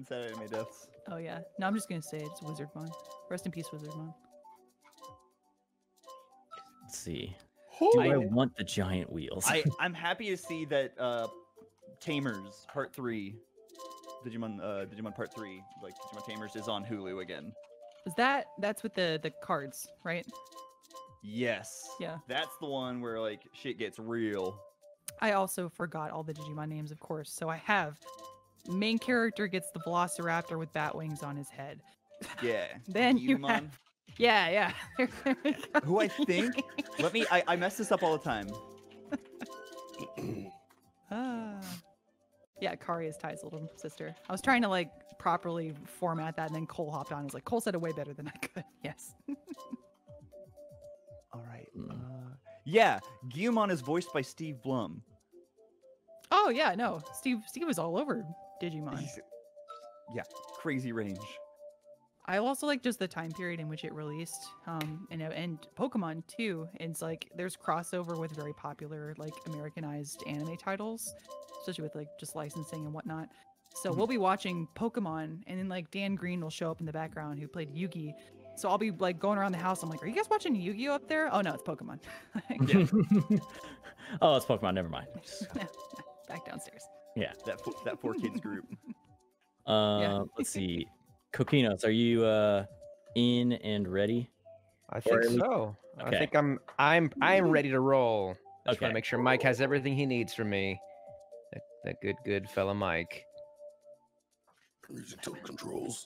sad anime deaths. Oh yeah. No, I'm just gonna say it's Wizardmon. Rest in peace, Wizardmon. Let's see. Ooh. Do I want the giant wheels? I'm happy to see that Tamers Part 3, Digimon Part 3, like Digimon Tamers is on Hulu again. Is that's with the cards, right? Yes. Yeah. That's the one where like shit gets real. I also forgot all the Digimon names, of course. So I have main character gets the Velociraptor with bat wings on his head. Yeah. Then Digimon. Yeah. Who I think? I mess this up all the time. Yeah, Kari is Ty's little sister. I was trying to like properly format that, and then Cole hopped on. I was like, Cole said it way better than I could. Yes. All right. Yeah, Guillemon is voiced by Steve Blum. Oh yeah, no, Steve was all over Digimon. Yeah, crazy range. I also like just the time period in which it released, and Pokemon too. It's like there's crossover with very popular like Americanized anime titles, especially with like just licensing and whatnot. So we'll be watching Pokemon, and then like Dan Green will show up in the background who played Yugi. So I'll be like going around the house. I'm like, are you guys watching Yu-Gi-Oh up there? Oh no, it's Pokemon. Oh, it's Pokemon. Never mind. Back downstairs. Yeah, that four kids group. Let's see. Coquinos, are you in and ready? I think so. Okay. I think I'm ready to roll. I just want to make sure Mike has everything he needs from me. That good fella Mike. Music tilt controls.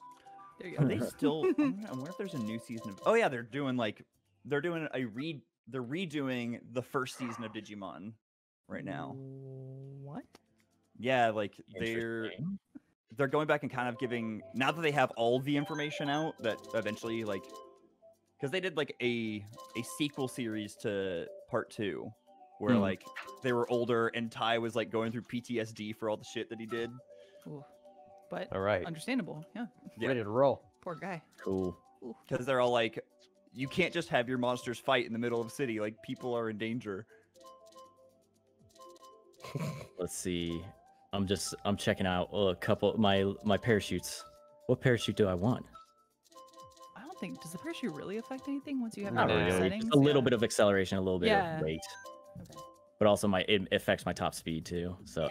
Are they still? I wonder if there's a new season of. Oh yeah, they're redoing the first season of Digimon right now. What? Yeah, like they're going back and kind of giving, now that they have all the information out, that eventually like, because they did like a sequel series to Part 2, where like they were older and Ty was like going through PTSD for all the shit that he did. Ooh. But all right. Understandable. Yeah. Ready to roll. Poor guy. Cool. Because they're all like, you can't just have your monsters fight in the middle of the city. Like, people are in danger. Let's see. I'm checking out a couple of my parachutes. What parachute do I want? I don't think, does the parachute really affect anything once you have not really settings? Just a little bit of acceleration, a little bit of weight. Okay. But also it affects my top speed too. So,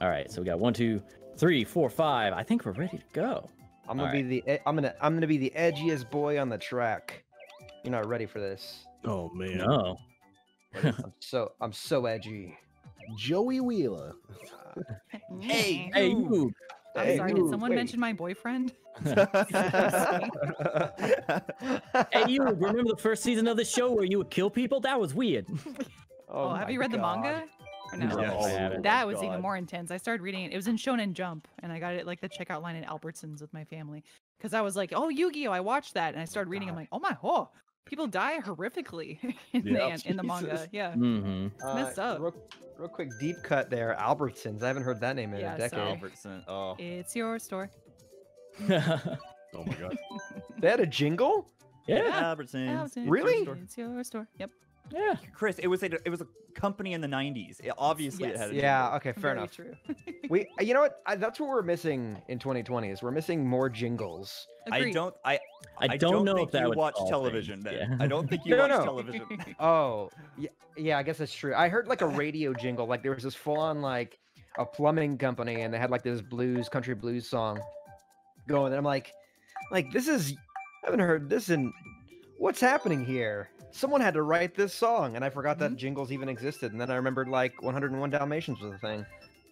All right, so we got 1, 2, 3, 4, 5. I think we're ready to go. I'm gonna be the edgiest boy on the track. You're not ready for this. Oh man. No. I'm so edgy. Joey Wheeler. Hey, you. I'm sorry, did someone mention my boyfriend? Hey, you remember the first season of the show where you would kill people? That was weird. Oh, have you read the manga? Or no? Yes. Oh, that was even more intense. I started reading it. It was in Shonen Jump, and I got it at, like, the checkout line at Albertsons with my family. Because I was like, oh, Yu-Gi-Oh! I watched that, and I started reading. I'm like, oh my ho! People die horrifically in the manga. Yeah, messed up. Real quick, deep cut there. Albertsons. I haven't heard that name in a decade. Albertsons. Oh, it's your store. Oh my god. They had a jingle. Yeah, yeah. Albertsons. Really? It's your store. Yep. Yeah, Chris. It was a company in the '90s. Obviously, it had a jingle. Yeah. Okay. Fair enough. True. You know what? That's what we're missing in 2020. Is we're missing more jingles. Agreed. I don't think you watch television. Oh, yeah, I guess that's true. I heard like a radio jingle. Like there was this full-on like a plumbing company, and they had like this country blues song going. And I'm like this is, I haven't heard this in, what's happening here? Someone had to write this song, and I forgot that jingles even existed. And then I remembered like 101 Dalmatians was a thing.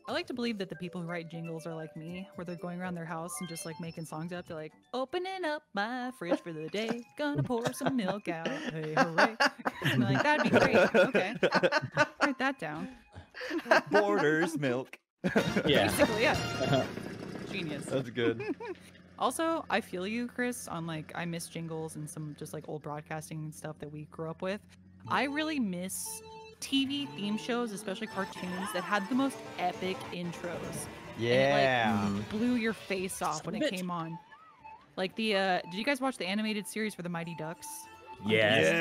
I like to believe that the people who write jingles are like me, where they're going around their house and just like making songs up. They're like, opening up my fridge for the day, gonna pour some milk out. Hey, hooray. I'm like, that'd be great. Okay. Write that down. Borders milk. Yeah. Basically, yeah. Genius. That's good. Also, I feel you, Chris, on like, I miss jingles and some just like old broadcasting and stuff that we grew up with. I really miss TV theme shows, especially cartoons, that had the most epic intros. Yeah. And it, like, blew your face off when it came on. Like the, did you guys watch the animated series for the Mighty Ducks? Yes.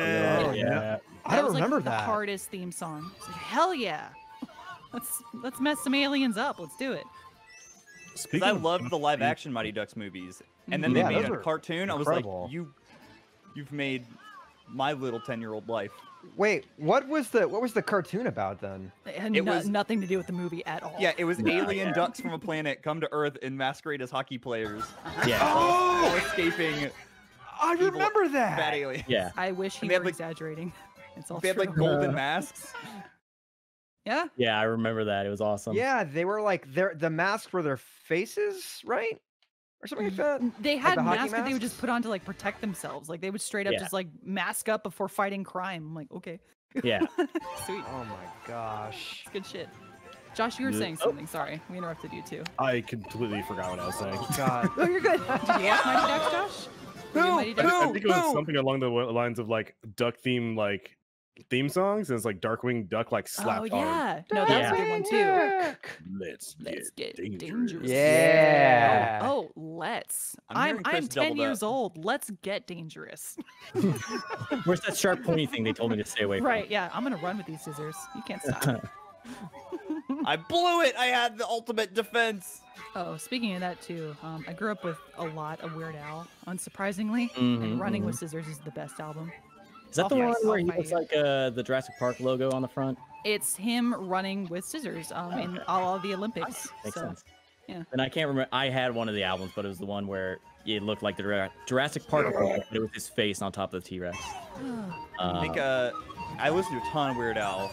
Yeah. Yeah. I don't remember that. That was like the hardest theme song. It's like, hell yeah. Let's mess some aliens up. Let's do it. Because I loved the live action Mighty Ducks movies. And then they made a cartoon. Incredible. I was like, you've made my little 10-year-old life. Wait, what was the cartoon about then? It was nothing to do with the movie at all. Yeah, it was alien ducks from a planet come to Earth and masquerade as hockey players. Yeah. Oh, escaping. I remember that. Bad aliens. Yeah. I wish he were like, exaggerating. It's all. They had like golden masks. Yeah. Yeah, I remember that. It was awesome. Yeah, they were like the masks were their faces, right? Or something like that. They had like masks that they would just put on to like protect themselves. Like they would straight up just like mask up before fighting crime. I'm like, okay. Yeah. Sweet. Oh my gosh. It's good shit. Josh, you were saying something. Sorry, we interrupted you too. I completely forgot what I was saying. Oh god. Oh, you're good. Did you watch Mighty Ducks, Josh? I think it was something along the lines of like duck theme, like theme songs, and it's like Darkwing Duck like slapped on. Oh yeah, no, that's a good one too. Let's get dangerous. Yeah. Oh, let's. I'm 10 years old. Let's get dangerous. Where's that sharp pointy thing they told me to stay away from? Right. Yeah. I'm gonna run with these scissors. You can't stop. I blew it. I had the ultimate defense. Oh, speaking of that too, I grew up with a lot of Weird Al, unsurprisingly, and Running with Scissors is the best album. Is that the one where he looks like the Jurassic Park logo on the front? It's him running with scissors in all the Olympics. Makes sense. Yeah. And I can't remember. I had one of the albums, but it was the one where it looked like the Jurassic Park logo, but it was his face on top of the T-Rex. I think I listened to a ton of Weird Al,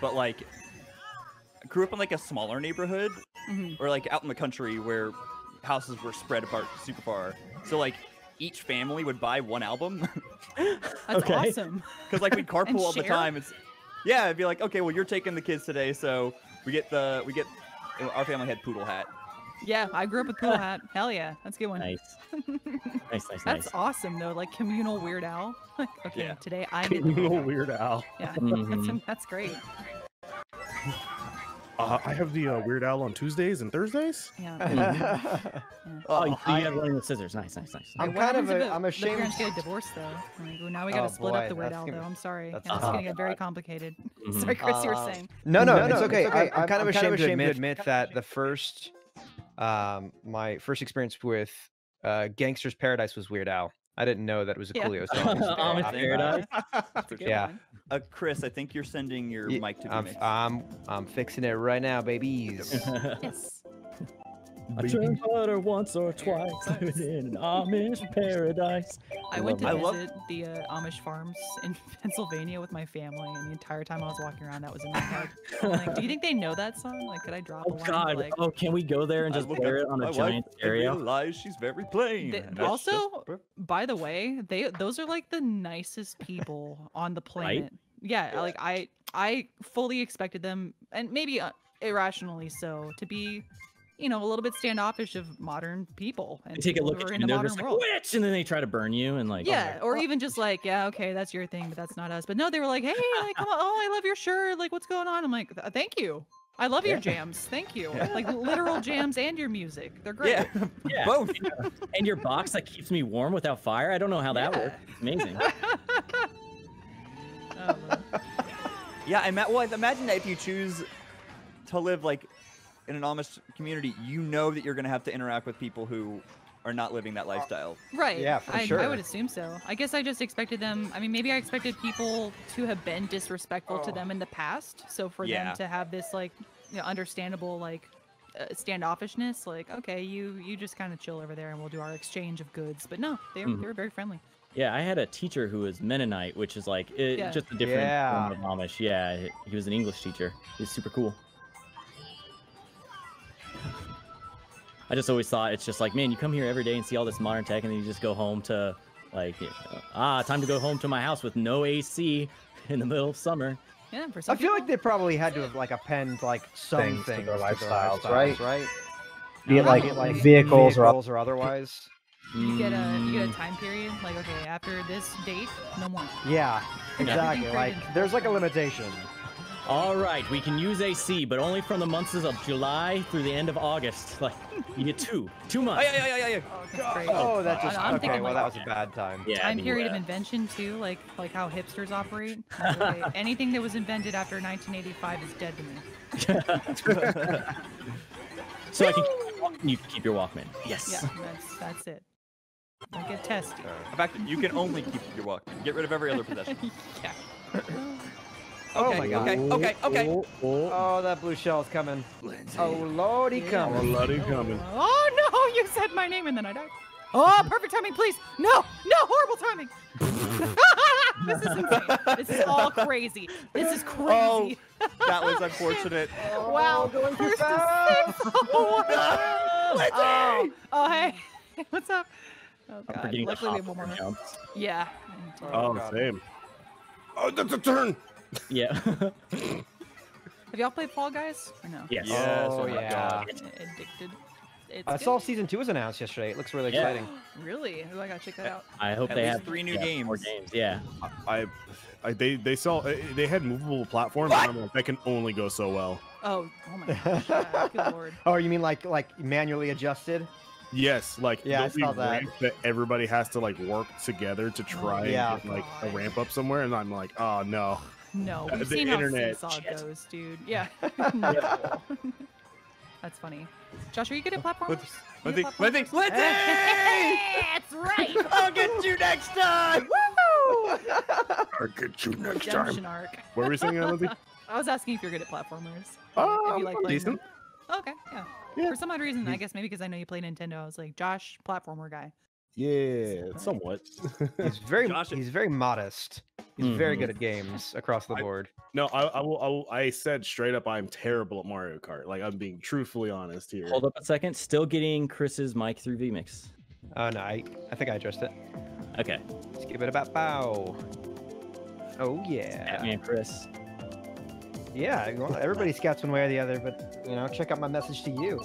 but like I grew up in like a smaller neighborhood or like out in the country where houses were spread apart super far. So like each family would buy one album. That's awesome. Because like we'd carpool all the time. It's it'd be like, okay, well you're taking the kids today, so we get our family had Poodle Hat. Yeah, I grew up with Poodle Hat. Hell yeah, that's a good one. Nice. nice. That's awesome though, like communal Weird Al. Like, okay, today I did communal Weird Al. Yeah, that's great. I have the Weird Al on Tuesdays and Thursdays. Yeah. Oh, you had Running with Scissors. Nice. I'm kind of I'm ashamed. The parents get a divorce though. Like, now we got to split up the Weird Al though. I'm sorry. That's going to get very complicated. Sorry, Chris, you were saying. No, it's okay. I'm kind of ashamed to admit that the first, my first experience with Gangster's Paradise was Weird Al. I didn't know that it was a Coolio song. Amish Paradise. Yeah. Chris, I think you're sending your mic to me. I'm fixing it right now, babies. Yes. I turned butter once or twice in an Amish paradise. I went to visit the Amish farms in Pennsylvania with my family, and the entire time I was walking around, that was in my head. Like, do you think they know that song? Like, could I drop a line? Like, oh, can we go there and just wear it on a giant stereo? I realize she's very plain. Also, by the way, those are like the nicest people on the planet. Right? Yeah, like I fully expected them, and maybe irrationally so, to be, you know, a little bit standoffish of modern people. And they take a look at you and they're just like, witch! And then they try to burn you and like... Yeah, or even just like, yeah, okay, that's your thing, but that's not us. But no, they were like, hey, like, come on, oh, I love your shirt. Like, what's going on? I'm like, thank you. I love your jams. Thank you. Yeah. Like, literal jams and your music. They're great. Yeah, both. And your box that keeps me warm without fire. I don't know how that works. It's amazing. Yeah, and well, imagine that if you choose to live like in an Amish community, you know that you're going to have to interact with people who are not living that lifestyle. Right. Yeah, for sure. I would assume so. I guess I just expected them. I mean, maybe I expected people to have been disrespectful to them in the past. So for them to have this, like, you know, understandable, like, standoffishness, like, okay, you just kind of chill over there and we'll do our exchange of goods. But no, they were very friendly. Yeah, I had a teacher who was Mennonite, which is like just a different form of Amish. Yeah, he was an English teacher. He was super cool. I just always thought it's just like, man, you come here every day and see all this modern tech, and then you just go home to, like, you know, time to go home to my house with no AC in the middle of summer. Yeah, for some I feel like they probably had to have like append like some things to their lifestyles, right? Be it like vehicles or otherwise. You get a time period, like, okay, after this date, no more. Yeah, exactly. Like, there's like a limitation. All right, we can use AC, but only from the months of July through the end of August. Like, you get two months. Oh, that just okay. Well, that was a bad time. Yeah, time period of invention too, like how hipsters operate. Okay, anything that was invented after 1985 is dead to me. So I can you can keep your Walkman. Yes. Yeah, that's it. Don't get testy. In fact, you can only keep your Walkman. Get rid of every other possession. Yeah. Okay, oh my God. Okay. Oh, that blue shell's coming. Lindsay. Oh, Lordy coming. Oh, Lordy coming. Oh, no, you said my name and then I died. Oh, perfect timing, please. No, horrible timing. This is insane. This is all crazy. This is crazy. Oh, that was unfortunate. Oh, wow. Going too fast. Oh, hey. What's up? Oh, God. Luckily, we have one more round. Yeah. Oh, same. Oh, that's a turn. Yeah. Have y'all played Fall Guys? Or no? Yes. Oh, yeah. Addicted. I saw season 2 was announced yesterday. It looks really exciting. Really? Oh, I gotta check that out. I hope they have 3 new games. More games. Yeah. They had movable platforms. And I'm like, that can only go so well. Oh my gosh. Good Lord. Oh, you mean like manually adjusted? Yes. Like there'll be ramp that everybody has to like work together to try and get, like a ramp up somewhere, and I'm like, oh no. No, we've seen how seesaw goes, dude. Yeah. No. That's funny. Josh, are you good at platforms? Let's see! That's right! I'll get you next time! Woo! I'll get you next time. Arc. What were we saying, Lindsay? I was asking if you're good at platformers. Oh, decent. Oh, okay, yeah. For some odd reason, I guess maybe because I know you play Nintendo, I was like, Josh, platformer guy. Yeah, somewhat. He's very modest. He's very good at games across the board. I said straight up, I'm terrible at Mario Kart. Like, I'm being truthfully honest here. Hold up a second. Still getting Chris's mic through vMix. Oh, no, I think I addressed it. Okay. Let's give it about bow. Oh, yeah. Scatman, Chris. Yeah, well, everybody scouts one way or the other, but, you know, check out my message to you.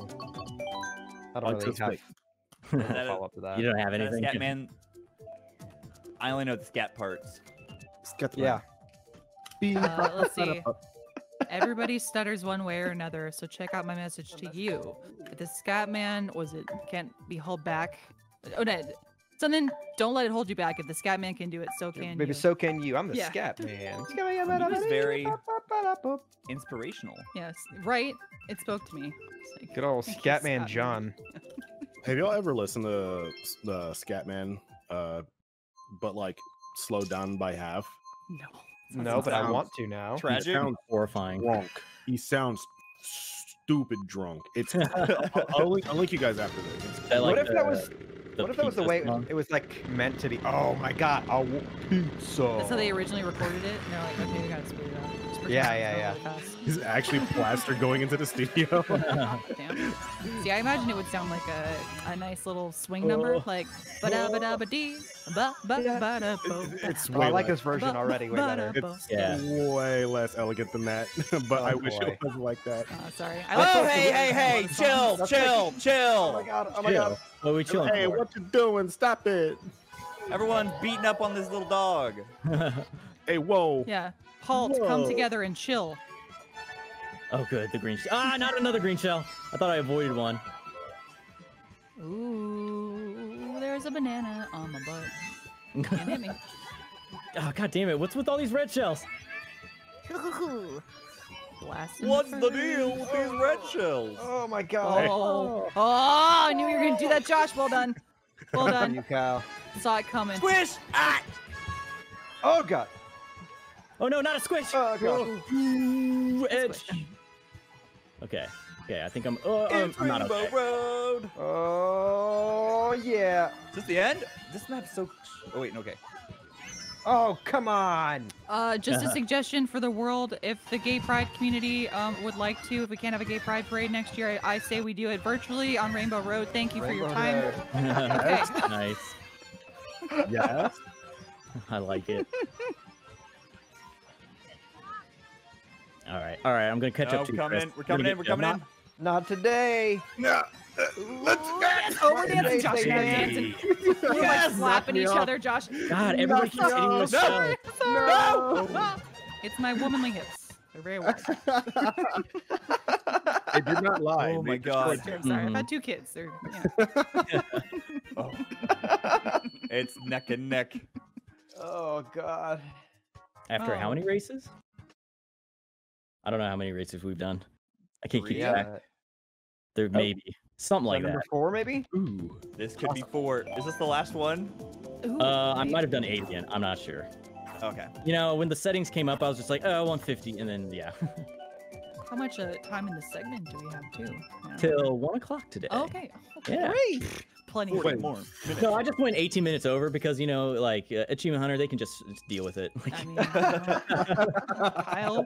I don't really have... Follow up to that. You don't have anything. Scatman. I only know the scat parts. Scatman. Yeah. Let's see. Everybody stutters one way or another, so check out my message to you. The Scatman can't be held back. Oh no. So then don't let it hold you back. If the Scatman can do it, so can you. So can you. I'm the Scatman. It was very inspirational. Yes. Right. It spoke to me. Like, good old Scatman John. Have y'all ever listened to the Scatman, but like slowed down by half? No, but I want to now. Tragic, he sounds horrifying. Wonk. He sounds stupid drunk. It's I'll link you guys after this. Like what if that was what if that was the way it was like meant to be? Oh my god, I want pizza. That's how they originally recorded it, and they're like, okay, we gotta speed it up. Yeah. It's actually plaster going into the studio. Damn. See, I imagine it would sound like a nice little swing number, like ba-da-ba-da-ba-dee, ba-ba-ba-da-bo. It's way I like this version already way better. It's way less elegant than that, but I wish it was like that. Sorry. Oh, hey, chill. Oh my god. What are we chilling? Hey, what you doing? Stop it. Everyone beating up on this little dog. Hey, whoa. Yeah. Halt, come together and chill. Oh, good. The green shell. Ah, not another green shell. I thought I avoided one. Ooh, there's a banana on my butt. Can't hit me. Oh, god damn it. What's with all these red shells? What's the deal with these red shells? Oh, my god. Oh, I knew you were going to do that, Josh. Well done. Well done. You cow. Saw it coming. Squish! Ah! Oh, god. Oh no, not a squish! Oh, God. Edge. Squish. Okay, I think I'm. I'm not okay. Road. Oh yeah. Is this the end? This map's so. Oh wait, okay. Oh come on. Just a suggestion for the world: if the gay pride community would like to, if we can't have a gay pride parade next year, I say we do it virtually on Rainbow Road. Thank you for your time. Yes. Okay. Nice. Yes. I like it. All right. I'm gonna catch up to you. We're coming in. Not today. No. Let's go. Yes. Oh, we're dancing, Josh. We're like slapping each other, Josh. God, everybody keeps hitting me. No. It's my womanly hips. They're very wide. I did not lie. Oh my god. I'm sorry. I've had two kids. They're, yeah. Oh. It's neck and neck. Oh god. After how many races? I don't know how many races we've done. I can't keep track. There may be something like that. 4 maybe? Ooh, this could be 4. Is this the last one? Ooh, I might have done 8 again. I'm not sure. Okay. You know, when the settings came up, I was just like, oh, 150, and then yeah. How much time in the segment do we have too? No. Till 1 o'clock today. Oh, okay. Yeah. Great. Plenty more. No, I just went 18 minutes over because, you know, like Achievement Hunter, they can just deal with it. Like... I mean,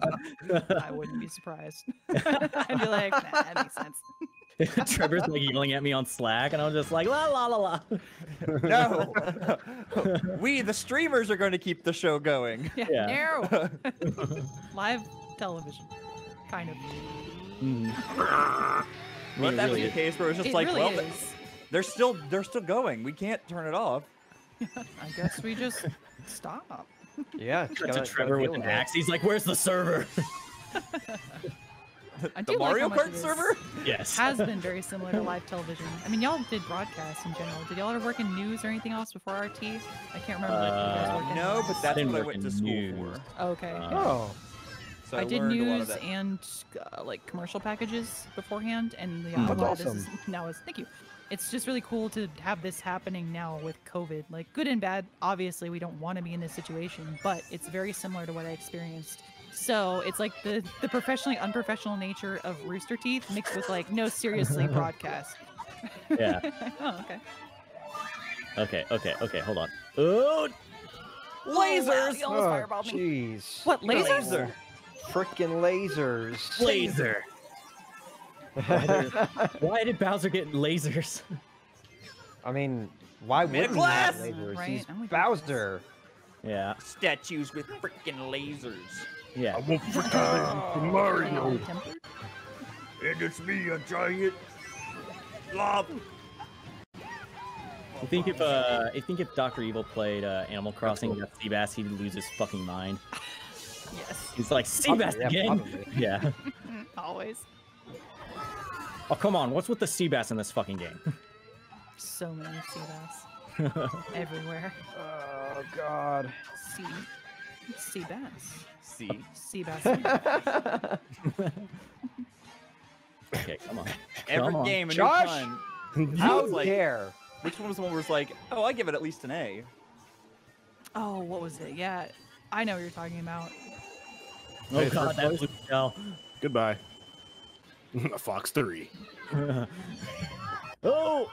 I wouldn't be surprised. I'd be like, nah, that makes sense. Trevor's like yelling at me on Slack, and I'm just like, la la la la. No, we the streamers are going to keep the show going. Yeah. Live television, kind of. Mm. But that's the case where it's just like, well. They're still going. We can't turn it off. I guess we just stop. Yeah. To Trevor with an axe. He's like, "Where's the server?" the Mario Kart server? Yes. Has been very similar to live television. I mean, y'all did broadcasts in general. Did y'all ever work in news or anything else before RT? I can't remember. No, but that's what I went to school for. Okay. So I did news and like commercial packages beforehand, and yeah, thank you. It's just really cool to have this happening now with COVID. Like, good and bad, obviously, we don't want to be in this situation, but it's very similar to what I experienced. So it's like the professionally unprofessional nature of Rooster Teeth mixed with, like, no, seriously, broadcast. Yeah. Oh, okay. Okay, hold on. Oh! Lasers! You almost fireballed me. Jeez. What, lasers? Laser. Frickin' lasers. Laser. Why did Bowser get lasers? I mean, why would he have lasers? Right? He's Bowser. Yeah. Statues with freaking lasers. Yeah. I want freaking Mario. And it's me, a giant blob. I think if Dr. Evil played Animal Crossing with Seabass, he'd lose his fucking mind. Yes. He's like, Seabass again? Yeah. Always. Oh, come on. What's with the sea bass in this fucking game? So many sea bass. Everywhere. Oh, God. Sea bass. Sea bass. Okay, come on. Every game in Josh! How dare. Which one was the one where it's like, oh, I give it at least an A. Oh, what was it? Yeah, I know what you're talking about. Oh, God, that was a hell. Goodbye. Fox 3. Oh!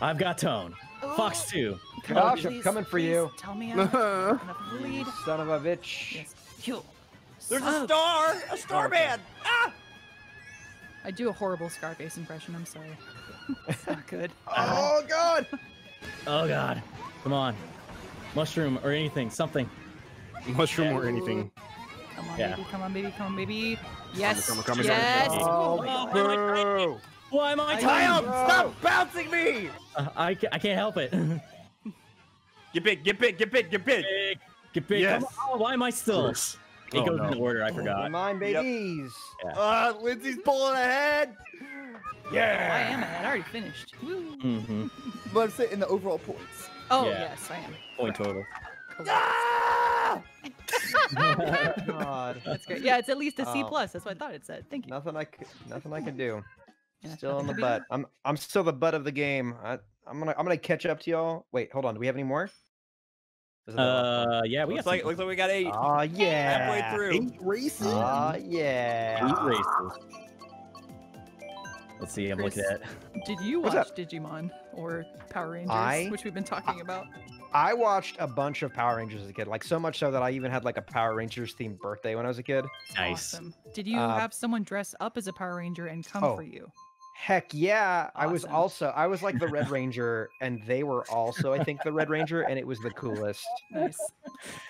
I've got Tone. Oh. Fox 2. Gosh, I'm coming for you. Tell me I'm gonna bleed. Son of a bitch. Yes. Cool. There's a star! A star man! Ah! I do a horrible Scarface impression, I'm sorry. It's not good. Oh, God! Oh, God. Come on. Mushroom or anything, something. Mushroom or anything. Come on, baby, come on, baby, come on, baby. Yes, yes! Oh, why am I tired? Stop bouncing me! I can't help it. Get big, get big, get big, get big! Get big, yes. Oh, why am I still? It goes in order, I forgot. Mine, babies! Yep. Yeah. Lindsay's pulling ahead! Yeah! I am ahead, I already finished. Woo! Mm-hmm. But I'm in the overall points. Oh, yeah. Yes, I am. Point total. Cool. Ah! God. That's great. Yeah, it's at least a C+, that's what I thought it said. Thank you. Nothing I can do. Yeah, still on the butt. I'm still the butt of the game. I'm gonna catch up to y'all. Wait, hold on. Do we have any more? Yeah, we got looks like we got 8. Aw, yeah. Halfway through. 8 races? Aw, yeah. 8 races. Let's see, Chris, I'm looking at. Did you watch Digimon or Power Rangers, which we've been talking about? I watched a bunch of Power Rangers as a kid, like so much so that I even had like a Power Rangers themed birthday when I was a kid. Nice. Awesome. Did you have someone dress up as a Power Ranger and come for you? Heck yeah. Awesome. I was like the Red Ranger and they were also, I think, the Red Ranger, and it was the coolest. Nice.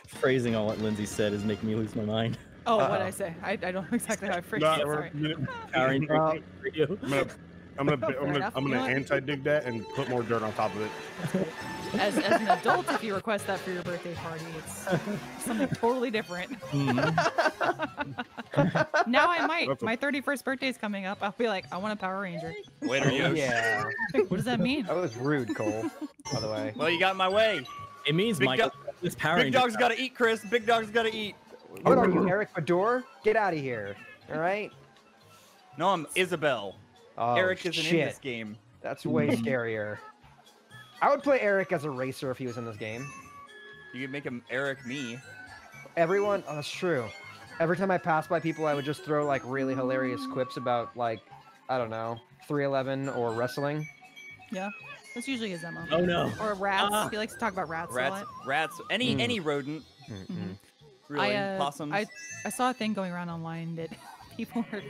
Phrasing on what Lindsay said is making me lose my mind. Oh, what did I say? I don't know exactly how I phrased it. Sorry. I'm gonna anti-dig that and put more dirt on top of it. As an adult, if you request that for your birthday party, it's something totally different. Mm-hmm. Now I might. My 31st birthday is coming up. I'll be like, I want a Power Ranger. Wait, are you? Yeah. What does that mean? That was rude, Cole. By the way. Well, you got in my way. It means this Power Ranger. Big dog's gotta eat, Chris. Big dog's gotta eat. What are you, Eric Fedor? Get out of here. All right. No, I'm Isabelle. Oh, Eric isn't in this game. That's way scarier. I would play Eric as a racer if he was in this game. You could make him Eric me. Everyone, oh, that's true. Every time I pass by people, I would just throw like really hilarious quips about like, I don't know, 311 or wrestling. Yeah, that's usually his MO. Oh no. Or rats. He likes to talk about rats a lot. Rats. Any rodent. Mm-hmm. Really. Possums. I saw a thing going around online that people were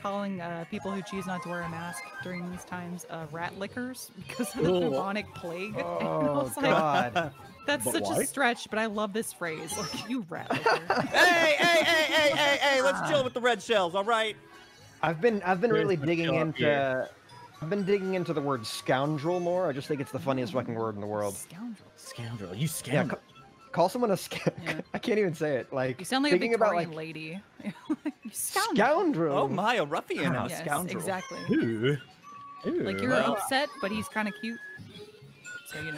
calling people who choose not to wear a mask during these times rat lickers because of the bubonic plague. Oh, God. Like, that's such a stretch, but I love this phrase. Like, you rat licker. Hey, let's chill with the red shells, all right? I've been really digging into the word scoundrel more. I just think it's the funniest fucking word in the world. Scoundrel. Scoundrel. You scoundrel. Yeah, call someone a scoundrel. Yeah. I can't even say it. Like, you sound like a Victorian lady. scoundrel. Oh my, a ruffian. Yes, scoundrel. Exactly. Ew. Ew. Like you're upset, but he's kind of cute. So you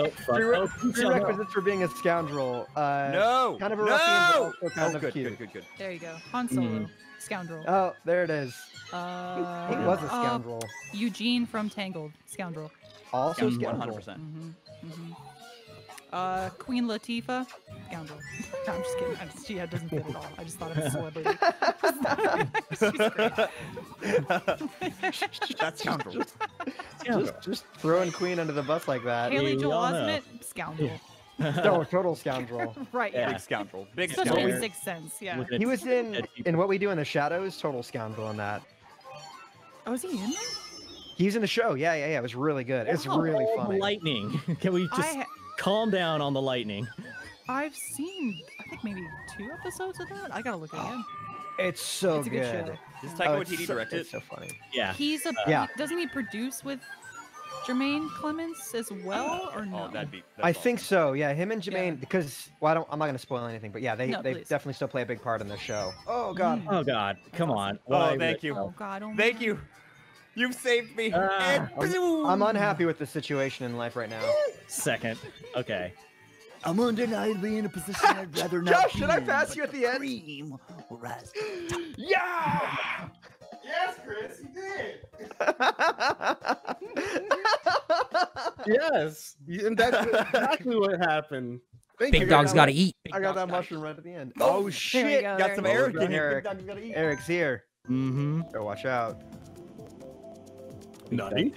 know. Prerequisites for being a scoundrel. No. Kind of a ruffian, but also kind of cute. Good. There you go. Han Solo. Scoundrel. Oh, there it is. He was a scoundrel. Eugene from Tangled. Scoundrel. Also scoundrel. 100%. Mm-hmm. Queen Latifah? Scoundrel. No, I'm just kidding. She doesn't fit at all. I just thought of a celebrity. She's great. That's scoundrel. Just throwing Queen under the bus like that. Haley Joel Osment? Scoundrel. No, total scoundrel. Right, yeah. Big scoundrel. Big scoundrel. Especially in Sixth Sense, yeah. He was in What We Do in the Shadows, total scoundrel in that. Oh, is he in there? He's in the show. Yeah. It was really good. It's really funny. Lightning. Can we just calm down on the lightning? I've seen, I think maybe 2 episodes of that. I gotta look again. It's so good. Is Taika Waititi directed? It's so funny. Yeah. He's a. Doesn't he produce with Jermaine Clements as well, or no? Oh, that'd be. I think so. Yeah, him and Jermaine because I'm not gonna spoil anything, but yeah, they definitely still play a big part in the show. Oh God. Oh God. Come on. Oh, thank you. Oh God. Thank you. You've saved me. I'm unhappy with the situation in life right now. Second. Okay. I'm undeniably in a position I'd rather not. Josh, should I pass you at the end? Yeah! Yes, Chris, you did. Yes. And that's exactly what happened. Big dog's gotta eat. I got that mushroom right at the end. Oh shit! Got some Eric in here. Eric's here. Mm-hmm. So watch out. Nutty.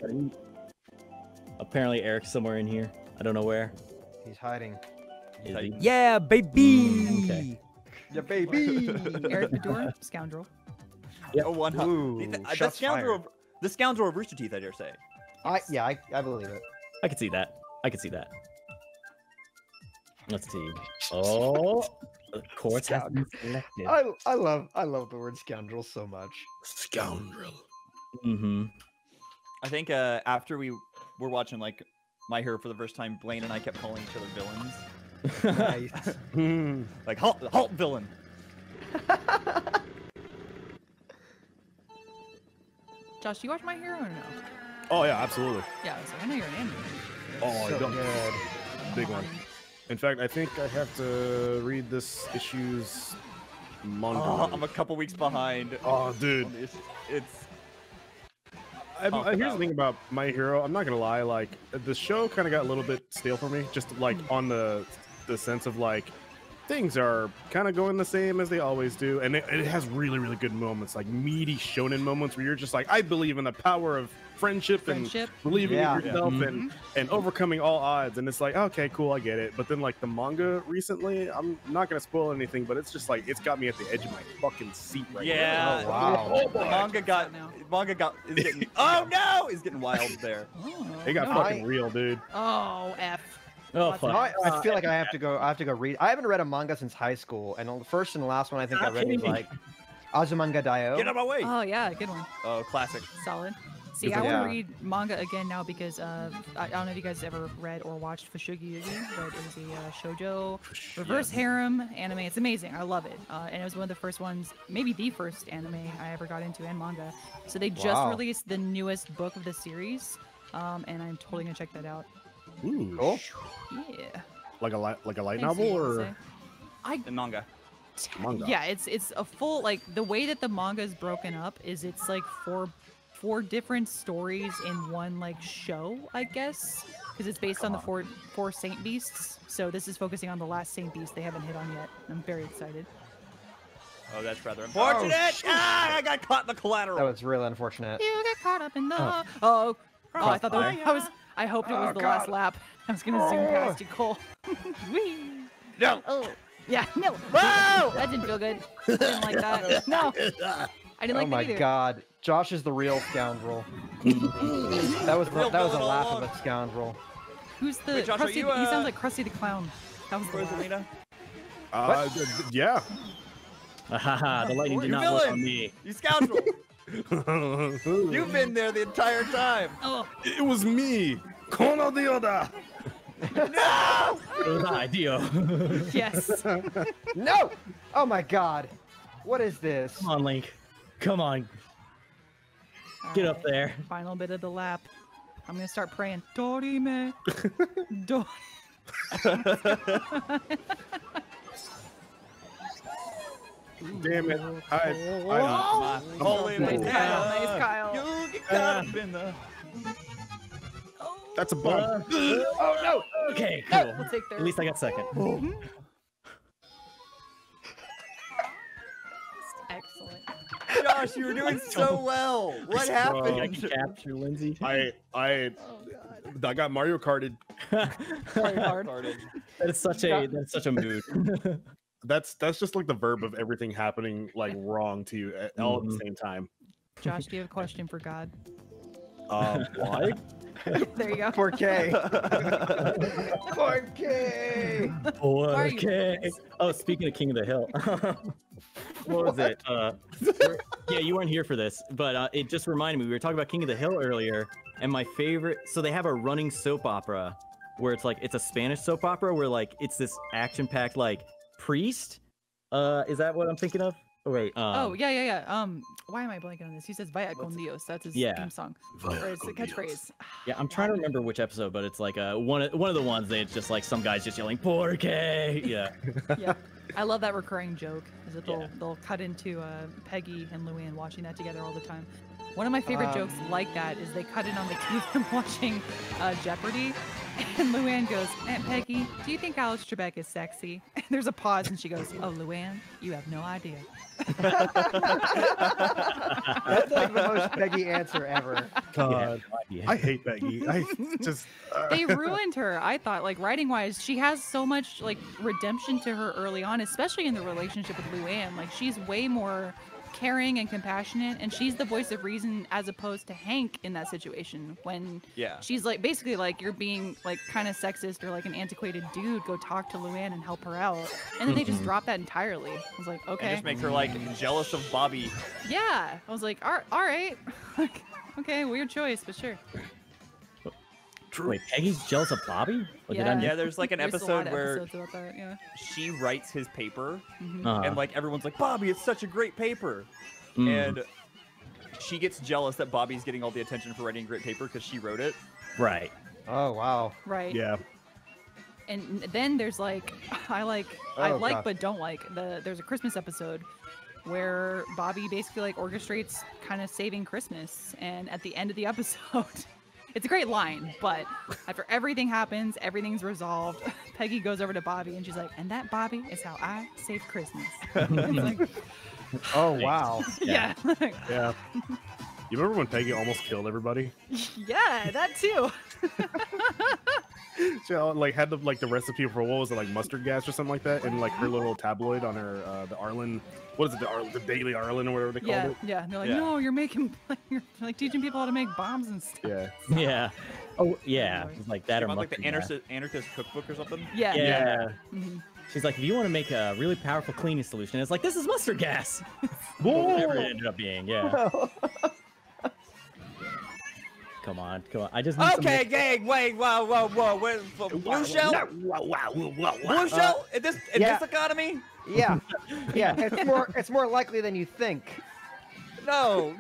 Apparently Eric's somewhere in here. I don't know where. He's hiding. Is he? Yeah, baby. Okay. Yeah, baby. Eric the door scoundrel. Yeah, oh, one. The scoundrel of Rooster Teeth, I dare say. Yeah, I believe it. I can see that. I can see that. Let's see. Oh, the courts have been selected. I love the word scoundrel so much. Scoundrel. Mm-hmm. I think after we were watching like My Hero for the first time, Blaine and I kept calling each other villains. Nice. Like halt villain. Josh, you watch My Hero or no? Oh yeah, absolutely. Yeah, I was like, I know you're an anime. Oh, so good. Big one. In fact, I think I have to read this issue's manga. Oh, I'm a couple weeks behind. Oh, dude, here's the thing about My Hero. I'm not gonna lie, like the show kind of got a little bit stale for me. Just like on the sense of like things are kind of going the same as they always do, and it has really, really good moments, like meaty shonen moments where you're just like, I believe in the power of friendship and believing in yourself and overcoming all odds, and it's like, okay, cool, I get it. But then like the manga recently, I'm not gonna spoil anything, but it's just like, it's got me at the edge of my fucking seat right now. Yeah, wow. Oh, the manga is getting oh no, it's getting wild there. It got fucking real, dude. Oh f. Oh, fuck. I feel like I have to go read. I haven't read a manga since high school, and the first and the last one I think I read was like Azumanga Daioh. Get out of my way. Oh yeah, good one. Oh, classic. Solid. See, I want to read manga again now because I don't know if you guys ever read or watched Fushigi Yugi, but it was a shoujo reverse harem anime. It's amazing. I love it. And it was one of the first ones, maybe the first anime I ever got into and manga. So they just released the newest book of the series, and I'm totally going to check that out. Ooh, cool. Yeah. Like a light novel or a manga? Yeah, it's a full, like the way that the manga is broken up is it's like four different stories in one like show, I guess, because it's based on the four Saint Beasts. So this is focusing on the last Saint Beast they haven't hit on yet. I'm very excited. Oh, that's rather unfortunate. Oh, I got caught in the collateral. That was really unfortunate. You got caught up in the oh I thought that was, I hoped it was the last lap. I was gonna zoom past you, Cole. No. Oh yeah, no. Whoa! That didn't feel good. I didn't like that. No. I didn't like that either. Oh my god. Josh is the real scoundrel. that was a laugh of a scoundrel. Who's the? Wait, Josh, Krusty, he sounds like Krusty the Clown. That was Rosalina. Yeah. The lightning did not work on me. You scoundrel. You've been there the entire time. Oh. It was me, Kono Dioda. No. It was I, Dio. Yes. No. Oh my God. What is this? Come on, Link. Come on. Get up there. Final bit of the lap. I'm gonna start praying. Dorime. Dorime. Damn it! I holy nice Kyle. You get caught up in the. That's a bump. Oh no! Okay, cool. No, we'll take that. At least I got second. Josh, you were doing so well. What happened? I can capture Lindsay. I got Mario Karted. That's such a mood. That's just like the verb of everything happening like wrong to you all at the same time. Josh, do you have a question for God? Why? There you go. 4K. 4K. 4K. Oh, speaking of King of the Hill, what was it? Yeah, you weren't here for this, but it just reminded me. We were talking about King of the Hill earlier, and my favorite. So they have a running soap opera, where it's like it's a Spanish soap opera where like it's this action-packed like priest. Is that what I'm thinking of? Oh, wait. Oh yeah. Why am I blanking on this? He says "Vaya con Dios." That's his theme song. Or it's a catchphrase. Yeah, I'm trying to remember which episode, but it's like one of the ones that it's just like some guy's just yelling "Porque." Yeah. Yeah. I love that recurring joke. Is that they'll cut into Peggy and Luann watching that together all the time. One of my favorite jokes like that is they cut in on the two of them watching Jeopardy. And Luann goes, Aunt Peggy, do you think Alex Trebek is sexy? And there's a pause, and she goes, oh, Luann, you have no idea. That's like the most Peggy answer ever. God, yeah. I hate Peggy. I just they ruined her. I thought, like, writing wise, she has so much like redemption to her early on, especially in the relationship with Luann. Like, she's way more caring and compassionate, and she's the voice of reason as opposed to Hank in that situation, when she's like basically like, you're being like kind of sexist or like an antiquated dude, go talk to Luann and help her out. And then they just drop that entirely. I was like, okay, and just make her like jealous of Bobby. Yeah, I was like, all right okay, weird choice, but sure. Wait, Peggy's jealous of Bobby? Like, yeah, there's like an episode where she writes his paper, and like everyone's like, Bobby, it's such a great paper. And she gets jealous that Bobby's getting all the attention for writing a great paper because she wrote it. Right. Oh, wow. Right. Yeah. And then there's like, I like but don't like, there's a Christmas episode where Bobby basically like orchestrates kind of saving Christmas. And at the end of the episode... It's a great line, but after everything happens, everything's resolved, Peggy goes over to Bobby and she's like, and that, Bobby, is how I save Christmas. Like, oh, wow. Yeah. You remember when Peggy almost killed everybody? Yeah, that too. She like had the, like, the recipe for, what was it, like mustard gas or something like that, and like her little tabloid on her, the Arlen, what is it, the Daily Arlen or whatever they called it. Yeah, and they're like, no, you're making, you're like teaching people how to make bombs and stuff. Yeah. Oh, yeah, like that, or like the anarchist cookbook or something. Yeah. Mm-hmm. She's like, if you want to make a really powerful cleaning solution, it's like, this is mustard gas. Whatever it ended up being, Come on. I just need gang, wait, whoa. Where's Blue Shell? Blue Shell? In this economy? Yeah. It's more likely than you think. No.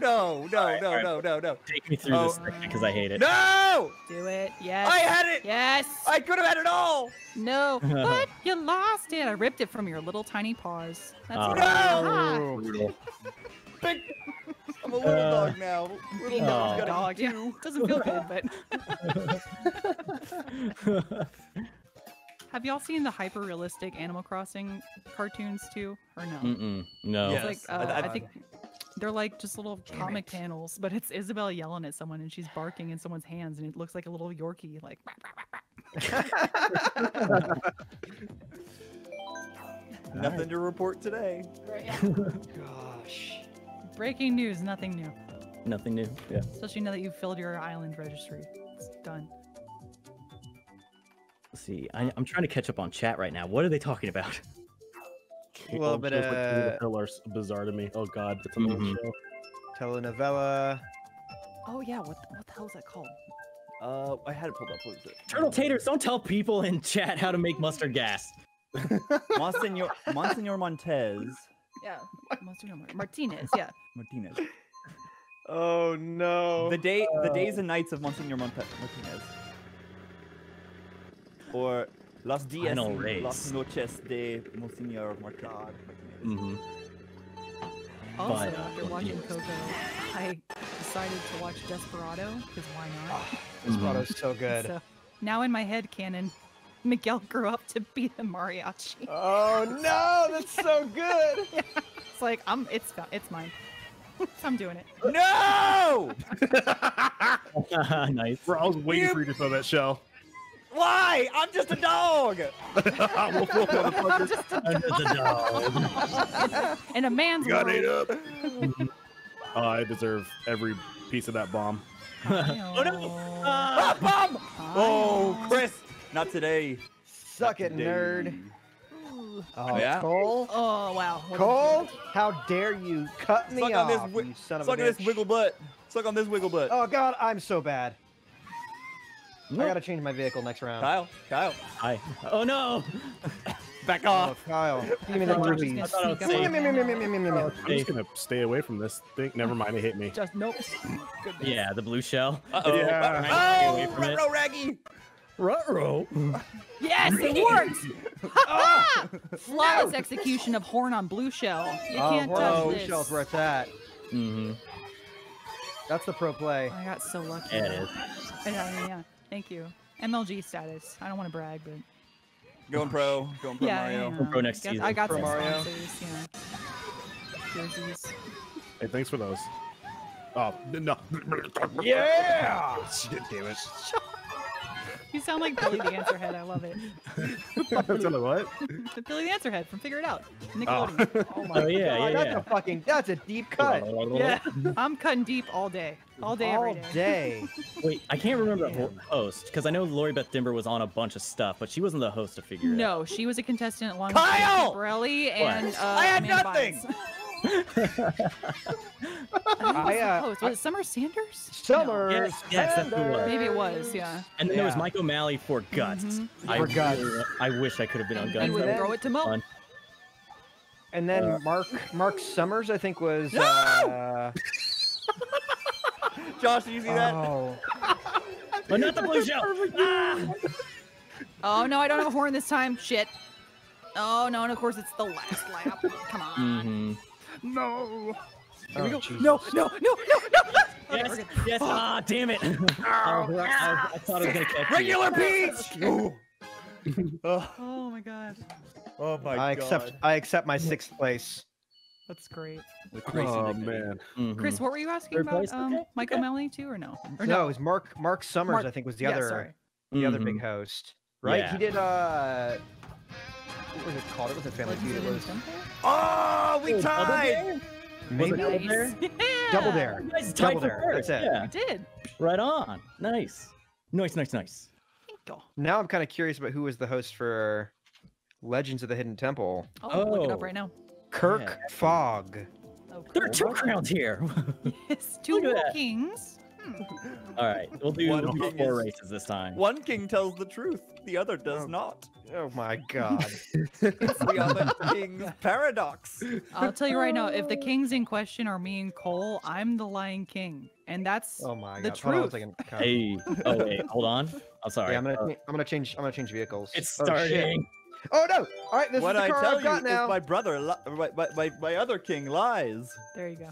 Take me through this thing, because I hate it. No! Do it. Yes. I had it. Yes. I could have had it all. No. But you lost it. I ripped it from your little tiny paws. That's no. Big. I'm a little dog now. Little dog's got a dog. Yeah. Doesn't feel good, but. Have y'all seen the hyper-realistic Animal Crossing cartoons too, or no? No. Yes. Like, I think they're like just little comic panels, but it's Isabelle yelling at someone and she's barking in someone's hands, and it looks like a little Yorkie, like. Nothing to report today. Right, yeah. Gosh. Breaking news, nothing new. Nothing new, yeah. Especially now that you've filled your island registry. It's done. Let's see, I'm trying to catch up on chat right now. What are they talking about? Well, but pillars bizarre to me. Oh God, it's a show. Telenovela. Oh yeah, what the hell is that called? I had it pulled up. What was it? Turtle Taters, don't tell people in chat how to make mustard gas. Monsignor Montez. Yeah, Martinez. Yeah. Martinez. Oh no. The days and nights of Monsignor Martinez. Or Las Dias, Las Noches de Monsignor Martinez. Also, after watching Coco, I decided to watch Desperado, because why not? Oh, Desperado's so good. So, now in my head canon, Miguel grew up to be the mariachi. Oh no, that's so good. Yeah. It's like, it's mine. I'm doing it. No! Nice. Bro, I was waiting for you to throw that shell. Why? I'm just a dog. I'm just a dog. And a man's got it up. I deserve every piece of that bomb. Oh no! Bomb! Oh, Chris. Not today. Suck it, nerd. Oh, yeah? Cole? Oh, wow. Cole? How dare you cut me off, you son of a bitch. Suck on this wiggle butt. Suck on this wiggle butt. Oh, God, I'm so bad. Nope. I gotta change my vehicle next round. Kyle. Hi. Oh, no. Back off. Oh, Kyle. Give me the rubies. I'm just gonna stay away from this thing. Never mind, it hit me. Just, nope. Yeah, the blue shell. Uh-oh. Yeah. Oh, Retro Raggy. Ruh-roh. Yes, it works! Oh, flawless execution of horn on blue shell. You can't touch this. Blue shell's worth that. That's the pro play. I got so lucky. It is. Yeah. Thank you. MLG status. I don't want to brag, but... Going pro, yeah, Mario. Going pro next season. I got some sponsors, you know. Jerseys. Hey, thanks for those. Oh, no. Yeah! Shit, damn it. You sound like Billy the Answer Head. I love it. Billy what? The Billy the Answer Head from Figure It Out. Nickelodeon. Oh, oh my God. That's a fucking, that's a deep cut. Yeah, I'm cutting deep all day. All day, every day. All day. Wait, I can't remember the host, because I know Lori Beth Dimber was on a bunch of stuff, but she wasn't the host of Figure It Out. No, she was a contestant along with Brelli and I had nothing! Was it Summer Sanders? Summer Sanders. Yes, that's who it was. Maybe it was, yeah. And then there was Mike O'Malley for Guts. Mm-hmm. I wish I could have been on Guts. And would throw it to Mo. And then Mark Summers, I think, was... No! Josh, did you see that? But not the blue shell. Oh, no, I don't have a horn this time. Shit. Oh, no, and of course it's the last lap. Come on. Mm-hmm. No. Here we go. No, no, no, no, no. Yes, yes. Ah, damn it. I thought I was going to catch you. Regular Peach. Oh, my God. Oh, my God. I accept my 6th place. That's great. The crazy man. Mm-hmm. Chris, what were you asking about? Mike O'Malley, too, or no? Or no, it was Mark Summers, I think, was the other big host. Right? Yeah. He did, what was it called? It was a family feud. It was... Oh, we tied! Maybe Double Dare? Yeah. Double Dare. You guys tied for first. That's it. Yeah. You did. Right on. Nice. Nice, nice, nice. Now I'm kind of curious about who was the host for Legends of the Hidden Temple. Oh, I'm looking up right now. Kirk Fogg. Oh, there are two crowns here. Yes, two kings. All right, we'll do four races this time. One king tells the truth, the other does not. Oh my God. It's the other king's paradox. I'll tell you right now, if the kings in question are me and Cole, I'm the Lion King. And that's the truth. Hey, oh wait, hold on. I'm sorry. Yeah, I'm gonna change vehicles. It's starting. Oh no! All right, this is the car I've got now. My brother, my other king lies. There you go.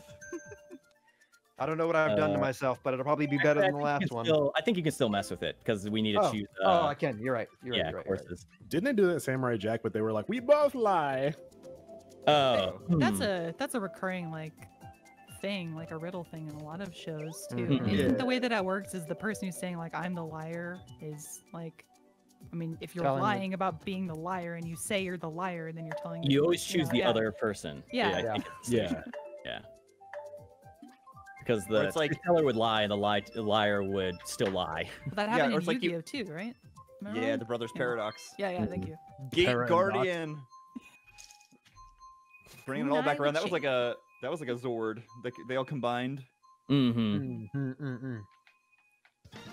I don't know what I've done to myself, but it'll probably be better than the last one. I think you can still mess with it because we need to choose. Oh, I can. You're right. You're right. You're courses. Right. Didn't they do that Samurai Jack? But they were like, we both lie. Oh, that's a recurring thing, like a riddle thing in a lot of shows too. Mm-hmm. Isn't the way that it works is the person who's saying like I'm the liar is like. I mean, if you're lying about being the liar and you say you're the liar, then you're telling you always choose the other person. Yeah. Yeah. Yeah. Because the teller would lie and the liar would still lie. Well, that happened in Yu-Gi-Oh! Too, right? Yeah, the Brothers Paradox. Yeah, yeah, thank you. Gate Guardian. Bringing it all back around. That was like a Zord. They all combined. Mm-hmm. Mm-hmm.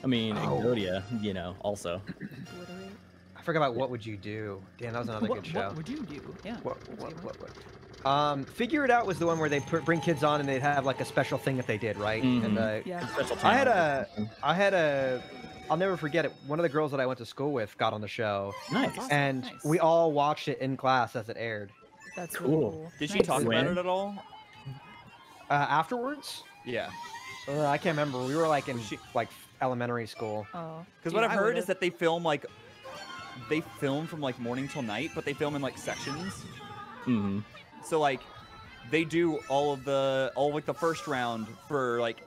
I mean, Ignodia, you know, also. I forgot about What Would You Do. Dan, that was another good show. What Would You Do? Yeah. What? Figure It Out was the one where they bring kids on and they'd have like a special thing that they did, right? Mm-hmm. And special time. I'll never forget it. One of the girls that I went to school with got on the show. Nice. And we all watched it in class as it aired. That's cool. Did she talk about it at all? Afterwards? Yeah. I can't remember. We were like in elementary school. Oh. Because what I've heard is that they film from like morning till night, but they film in like sections. Mm-hmm. So like they do all of the first round for like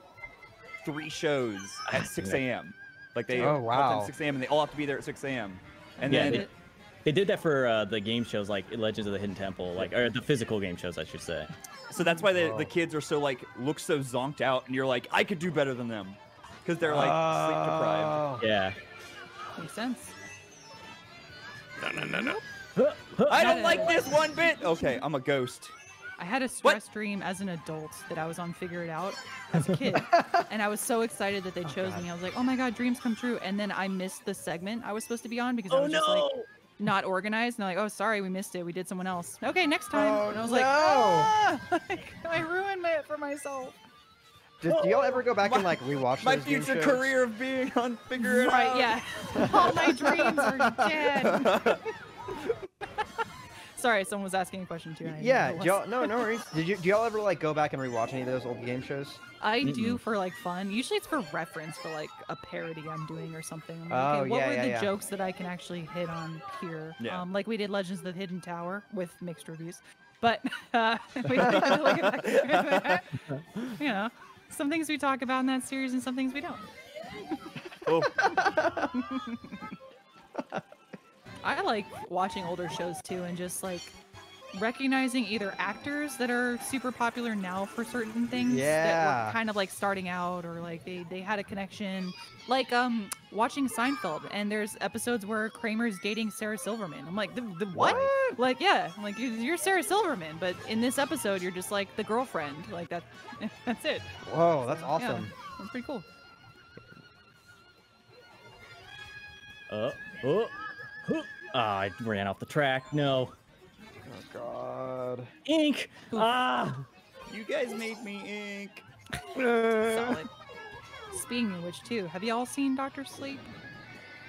3 shows at 6 a.m. Like they up at 6 a.m. and they all have to be there at 6 a.m. And then they did that for the game shows like Legends of the Hidden Temple, or the physical game shows, I should say. So that's why the kids are so look so zonked out, and you're like, I could do better than them, because they're sleep deprived. Yeah. Makes sense. No. I don't like this one bit. Okay, I'm a ghost. I had a stress dream as an adult that I was on Figure It Out as a kid, and I was so excited that they chose me. I was like, oh my God, dreams come true. And then I missed the segment I was supposed to be on because I was just like. Not organized, and they're like, oh, sorry, we missed it. We did someone else. Okay, next time. Oh, and I was like, I ruined it for myself. Do y'all ever go back and rewatch my future career of being on Figure It Out? Right, yeah. All my dreams are dead. Sorry, someone was asking a question too. Yeah, y'all, no worries. Do y'all ever like go back and rewatch any of those old game shows? I do for like fun. Usually it's for reference for like a parody I'm doing or something. I'm like, okay, what were the jokes that I can actually hit on here? Yeah. Like we did Legends of the Hidden Tower with mixed reviews, but we didn't have to look at that. You know, some things we talk about in that series and some things we don't. Oh. I like watching older shows too and just like recognizing either actors that are super popular now for certain things that were kind of like starting out or like they had a connection. Like watching Seinfeld, and there's episodes where Kramer's dating Sarah Silverman. I'm like, the what? Like, yeah, I'm like, you're Sarah Silverman, but in this episode you're just like the girlfriend. Like that's it. Whoa, that's awesome. Yeah, that's pretty cool. I ran off the track. No. Oh God. Ink. Oof. Ah. You guys made me ink. Solid. Speaking of which, too, have you all seen Dr. Sleep?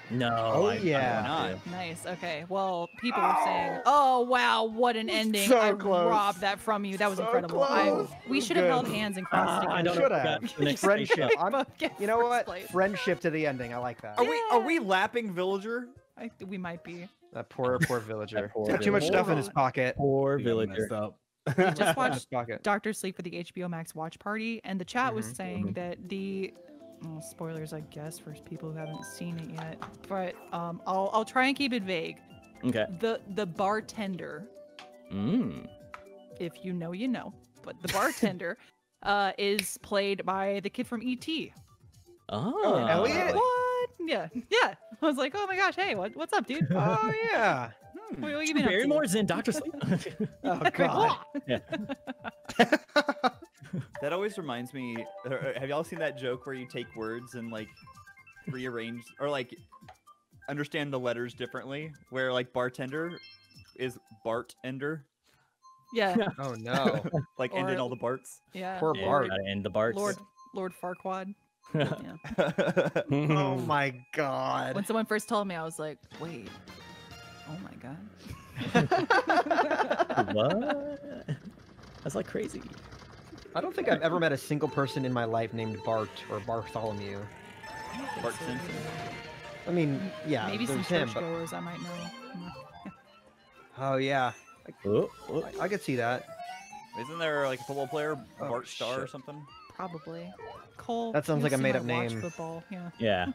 No. Oh yeah. Nice. Okay. Well, people were saying, "Oh wow, what an ending! So I robbed that from you. That was incredible. We should have held hands and crossed together. I don't know about next friendship. You know what? Place. Friendship to the ending. I like that. Are we lapping Villager? We might be. That poor villager. He's got too much stuff in his pocket. Poor villager. We just watched Dr. Sleep for the HBO Max watch party, and the chat was saying that the spoilers, I guess, for people who haven't seen it yet. But I'll try and keep it vague. Okay. The bartender. If you know, you know. But the bartender is played by the kid from E.T. Oh, Elliot. What? Yeah, yeah. I was like, oh my gosh, hey, what's up, dude? Oh yeah. What you been Barrymore's in Dr. Sleep. Oh God. Yeah. That always reminds me. Have y'all seen that joke where you take words and like rearrange or like understand the letters differently? Where like bartender is bartender. Yeah. Oh no. Like or, ending all the Barts. Yeah. Poor Bart. And the Barts. Lord Farquaad. Yeah. Oh my God. When someone first told me, I was like, wait. Oh my God. What? That's like crazy. I don't think I've ever met a single person in my life named Bart or Bartholomew. Bart Simpson. I mean, yeah. Maybe some churchgoers I might know. Oh yeah. I could see that. Isn't there like a football player, Bart Starr or something? Probably. Cole. That sounds like a made-up name. Football. Yeah. Yeah.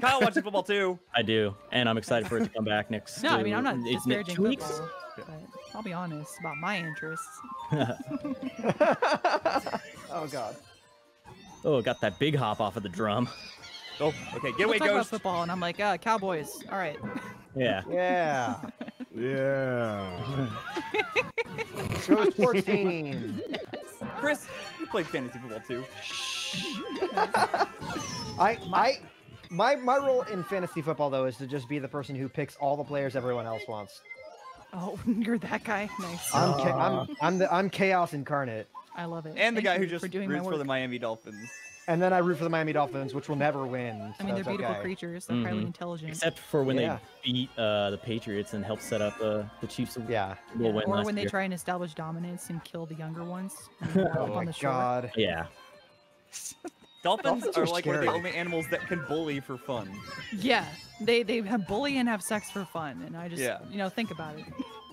Kyle watches football too. I do, and I'm excited for it to come back next. No, I mean I'm not disparaging football, but I'll be honest about my interests. Oh God. Oh, got that big hop off of the drum. Oh, okay, get away, Ghost. Talk about football, and I'm like, Cowboys. All right. Yeah. Yeah. Yeah. Let's go to sports team. Chris, you play fantasy football too. My role in fantasy football though is to just be the person who picks all the players everyone else wants. Oh, you're that guy. Nice. I'm chaos incarnate. I love it. And the guy who just roots for the Miami Dolphins. And then I root for the Miami Dolphins, which will never win. I mean, they're beautiful creatures. They're highly intelligent. Except for when they beat the Patriots and help set up the Chiefs. Yeah. Or when they try and establish dominance and kill the younger ones. Oh my God. Yeah. Dolphins are like one of the only animals that can bully for fun. Yeah. They bully and have sex for fun. And I just, you know, think about it.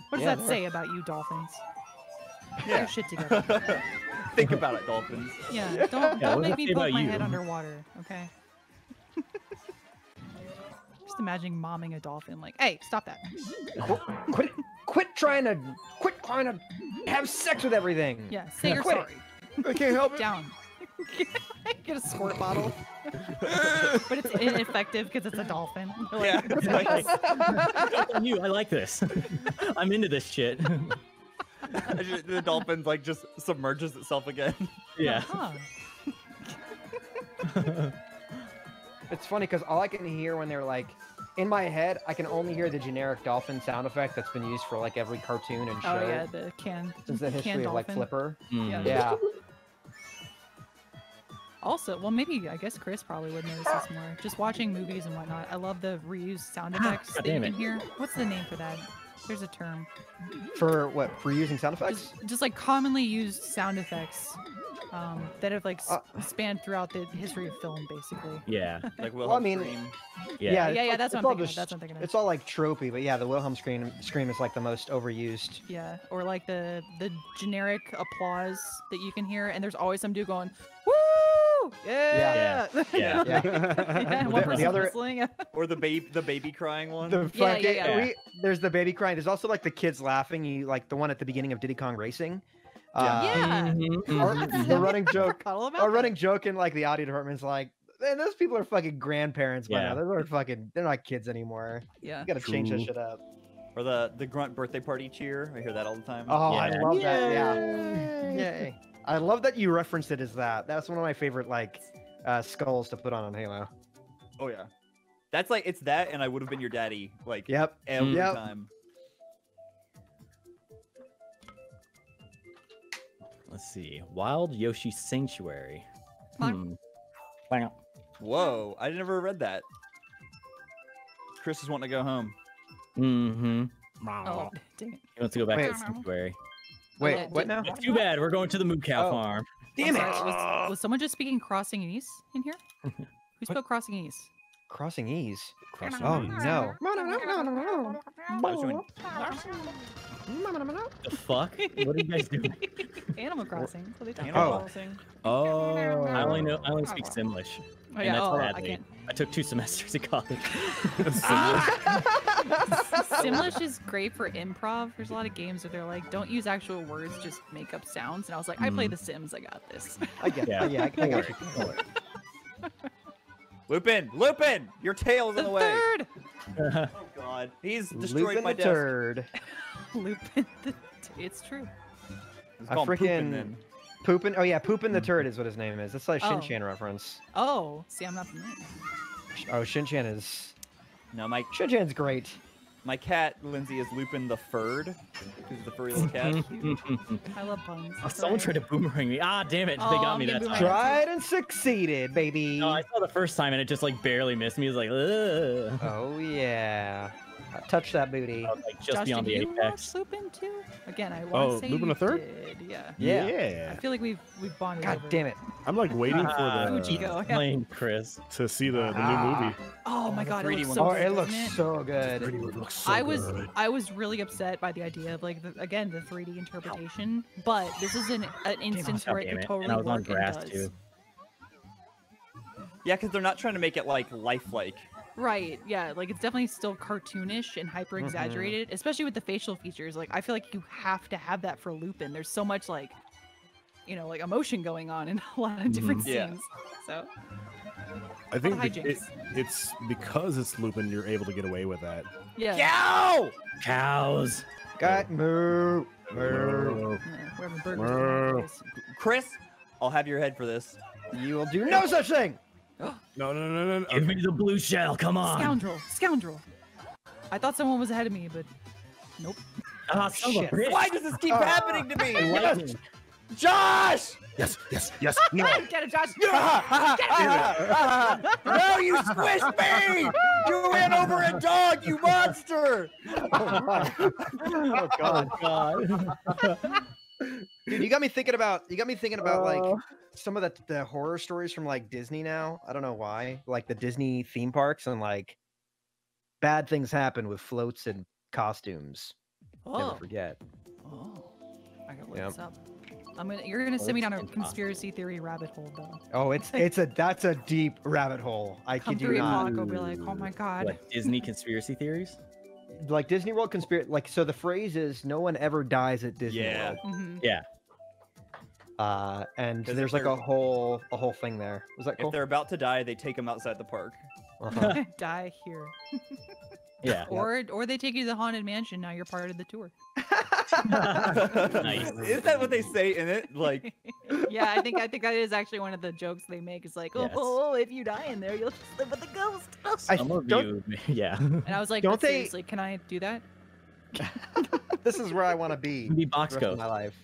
What does that say about you, dolphins? Get your shit together. Think about it, dolphins. Yeah, don't make me put my head underwater, okay? Just imagine momming a dolphin, like, hey, stop that. Quit trying to have sex with everything. Yeah, say you're sorry. I can't help it. Down. Get a squirt bottle. But it's ineffective because it's a dolphin. Yeah. I like this. I'm into this shit. The dolphin like just submerges itself again. Yeah. It's funny because all I can hear when they're like, in my head, I can only hear the generic dolphin sound effect that's been used for like every cartoon and show. Oh yeah, the can. Since the history of like Flipper. Mm. Yeah. Also, well, maybe I guess Chris probably would notice this more. Just watching movies and whatnot, I love the reused sound effects that you can hear. What's the name for that? There's a term. For what? For using sound effects? Just like commonly used sound effects that have like spanned throughout the history of film, basically. Yeah. Like Wilhelm scream. Yeah, that's what I'm thinking of. It's all like tropey, but yeah, the Wilhelm scream is like the most overused. Yeah, or like the generic applause that you can hear, and there's always some dude going, woo! Yeah. One person whistling. Or the baby crying one. There's the baby crying. There's also like the kids laughing. You like the one at the beginning of Diddy Kong Racing. Our running joke in like the audio department's like, man, those people are fucking grandparents by now. They're not kids anymore. Yeah. You gotta change that shit up. Or the grunt birthday party cheer. I hear that all the time. Oh, yeah. I love that. Yeah. Yay. I love that you referenced it as that. That's one of my favorite like skulls to put on Halo. Oh yeah, that's like it's that, and I would have been your daddy. Like every time. Let's see, Wild Yoshi Sanctuary. Whoa, I never read that. Chris is wanting to go home. Oh, dang it. He wants to go back to the sanctuary. Wait, what now? Too bad. We're going to the Moo Cow farm. Damn it! Was someone just speaking Crossing Ease in here? Who spelled Crossing Ease? Crossing Ease? Oh, no. The fuck? What are you guys doing? Animal Crossing. What are they talking about? Oh. I only speak Simlish. Oh, yeah. I took 2 semesters at college. Simlish is great for improv. There's a lot of games where they're like, don't use actual words, just make up sounds. And I was like, I play The Sims, I got this. I get it. Yeah, I got it. Lupin! Your tail's in the way. Third! Oh, God. He's destroyed Lupin my desk. Lupin the turd. It's true. I freaking... Poopin', oh yeah, Poopin' the Turd is what his name is. That's like Shin-chan reference. Oh, see, I'm not familiar. Oh, Shin-chan is... No, Shin-chan's great. My cat, Lindsay, is Lupin the Furred. Who's the furry little cat. I love puns. Oh, someone tried to boomerang me. Ah, damn it, they got me that time. Tried and succeeded, baby. No, I saw the first time and it just like barely missed me. It was like, ugh. Oh yeah. Touch that booty. I was like just Josh, beyond the apex. Watch Lupin too? Again, I want to say Lupin the Third? Yeah. I feel like we've bonded. God damn it! I'm like waiting for the plane, Chris, to see the new movie. Oh my God! It looks so good. I was really upset by the idea of like the 3D interpretation, but this is an instance where it could totally work and does. Yeah, because they're not trying to make it like lifelike. Right, yeah, like it's definitely still cartoonish and hyper exaggerated, especially with the facial features. Like, I feel like you have to have that for Lupin. There's so much, like, you know, like emotion going on in a lot of different scenes. So, I think it's because it's Lupin, you're able to get away with that. Yeah. Cows! Got moo! Moo! Chris, I'll have your head for this. You will do no such thing! No. Give me the blue shell, come on. Scoundrel. I thought someone was ahead of me, but nope. Shit. Why does this keep happening to me? Yes. Josh! Yes. No. Get it, Josh. Get it. No, you squished me! You ran over a dog, you monster! Oh, God. Dude, you got me thinking about like some of the horror stories from like Disney now. I don't know why, like the Disney theme parks, and like bad things happen with floats and costumes. Never forget. Oh, I gotta look this up. You're gonna send me down a conspiracy theory rabbit hole, though. Oh, that's a deep rabbit hole. I kid you not. Come through and be like, oh my God. Like Disney conspiracy theories. Like Disney World conspiracy, like, so the phrase is no one ever dies at Disney World. And there's like a whole thing there. Was that cool? If they're about to die, they take them outside the park. Die here. Yeah. Or they take you to the Haunted Mansion. Now you're part of the tour. Nice. Is that what they say in it? Like, yeah, I think that is actually one of the jokes they make. It's like, oh, if you die in there, you'll just live with the ghost. And I was like, seriously, can I do that? This is where I want to be. Be box ghost. My life.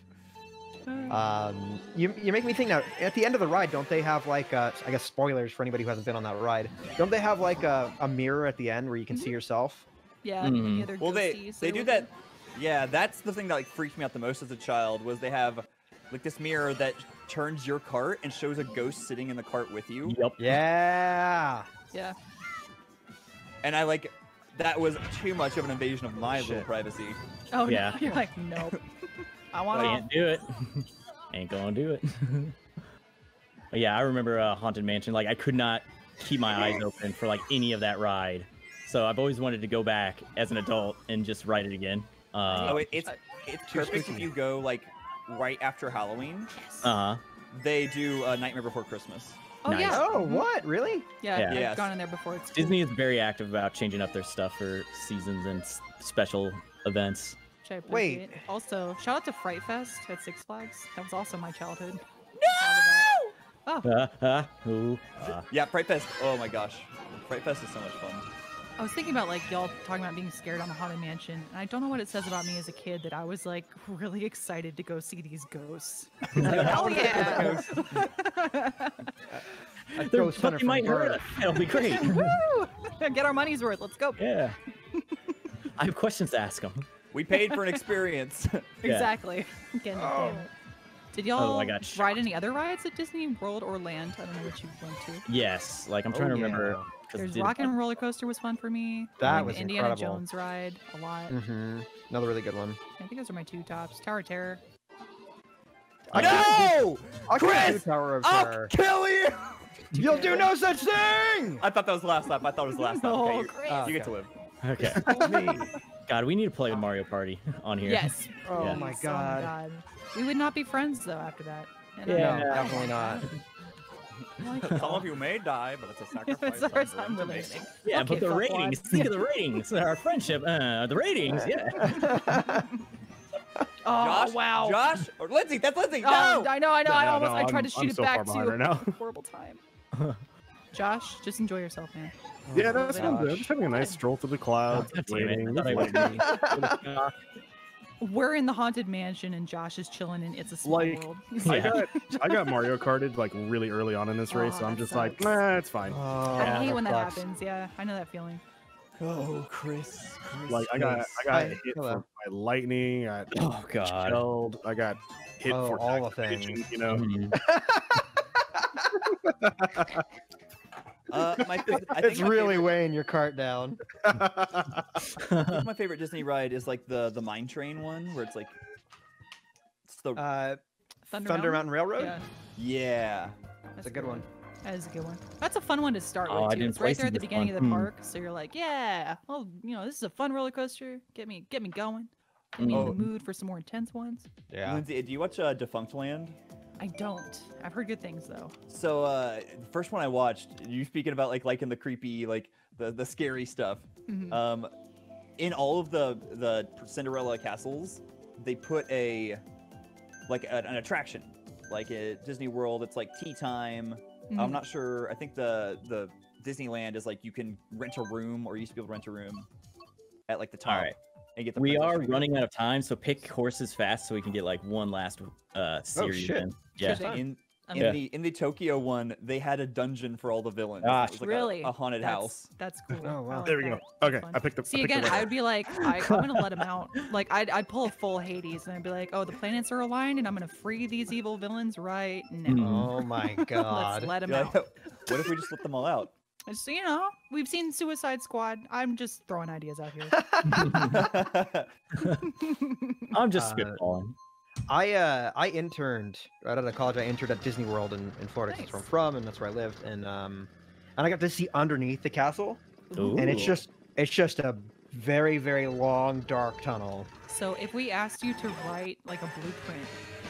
You make me think now. At the end of the ride, don't they have like I guess spoilers for anybody who hasn't been on that ride? Don't they have like a mirror at the end where you can see yourself? Yeah. Mm. Any other ghosties. They do that. Yeah, that's the thing that like freaked me out the most as a child was they have like this mirror that turns your cart and shows a ghost sitting in the cart with you. Yep. Yeah. Yeah. And I like that was too much of an invasion of my little privacy. Oh yeah. No, you're like nope. I want to. Can't do it. Ain't gonna do it. Yeah, I remember Haunted Mansion. Like I could not keep my eyes open for like any of that ride. So I've always wanted to go back as an adult and just ride it again. It's perfect if you go like right after Halloween. Uh huh. They do Nightmare Before Christmas. Oh nice. Yeah. Oh what? Really? Yeah. Yeah. I've gone in there before. It's cool. Disney is very active about changing up their stuff for seasons and special events. Wait. Also, shout out to Fright Fest at Six Flags. That was also my childhood. No. Oh. Yeah, Fright Fest. Oh my gosh, Fright Fest is so much fun. I was thinking about like y'all talking about being scared on the Haunted Mansion, and I don't know what it says about me as a kid that I was like really excited to go see these ghosts. Hell yeah! They're fucking might hurt. It'll be great. Woo! Get our money's worth. Let's go. Yeah. I have questions to ask them. We paid for an experience. Exactly. Again, did y'all ride any other rides at Disney World or Land? I don't know what you went to. Yes, like I'm trying to remember. There's Rockin' Roller Coaster was fun for me. That was incredible. Indiana Jones ride a lot. Mm-hmm. Another really good one. I think those are my two tops. Tower of Terror. No, Chris! I'll kill you! You'll do no such thing! I thought that was the last lap. I thought it was the last lap. Okay, you get to live. Okay. God, we need to play with Mario Party on here. Yes. Oh my God. We would not be friends though after that. Yeah, no, definitely not. Some of you may die, but it's a sacrifice. Yeah, okay, but the ratings. Think of the ratings. Our friendship. The ratings. Yeah. Oh wow. Josh or Lindsay? That's Lindsay. No. Oh, I know. No, I tried to shoot it back to horrible time. Josh, just enjoy yourself, man. Yeah, that's good. I'm just having a nice stroll through the clouds. Waiting. We're in the Haunted Mansion and Josh is chilling and it's a small world. I got Mario Karted like really early on in this race, so I'm just like, nah, it's fine. I hate when that happens. Yeah, I know that feeling. Oh, Chris. Like I got hit by lightning. Chilled. I got hit for all the things, you know. Mm-hmm. It's really weighing your cart down. My favorite Disney ride is like the mine train one, where it's like it's the Thunder Mountain Railroad. Yeah. That's a good one. That is a good one. That's a fun one to start with too. It's right there at the beginning of the park, so you're like, yeah, well, you know, this is a fun roller coaster. Get me going. Get me in the mood for some more intense ones. Yeah. Lindsay, do you watch Defunct Land? I don't. I've heard good things though. So the first one I watched, you speaking about like in the creepy, like the scary stuff. Mm-hmm. In all of the Cinderella castles, they put an attraction. Like at Disney World, it's like tea time. Mm-hmm. I'm not sure. I think the Disneyland is like you can rent a room, or you used to be able to rent a room at like the top. All right. We are running out of time, so pick horses fast so we can get like one last series. Oh, shit. Yeah. In the Tokyo one, they had a dungeon for all the villains. Gosh, it was like really? A haunted house. That's cool. Oh wow. There we go. Okay, I picked up. See, again, I would be like, I'm gonna let them out. Like I'd pull a full Hades and I'd be like, oh, the planets are aligned and I'm gonna free these evil villains right now. Oh my God. Let's let them out. What if we just let them all out? So, you know, we've seen Suicide Squad. I'm just throwing ideas out here. I'm just spitballing. I interned right out of college. I interned at Disney World in Florida, because that's where I'm from, and that's where I lived. And I got to see underneath the castle. Ooh. And it's just a very, very long, dark tunnel. So if we asked you to write like a blueprint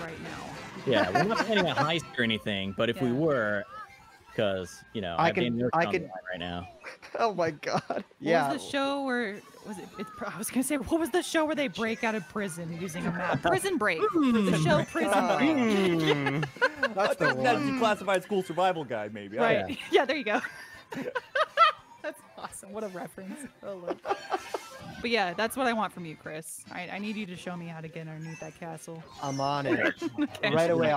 right now. Yeah, we're not planning a heist or anything, but if we were. Because, you know, I can right now. Oh my God. What was the show where what was the show where they break out of prison using a map? Prison Break. The show Prison Break. That's the one. Classified School Survival Guide, maybe. Right. Yeah, there you go. That's awesome. What a reference. Oh, Lord. But yeah, that's what I want from you, Chris. I need you to show me how to get underneath that castle. I'm on it. Okay. Right away.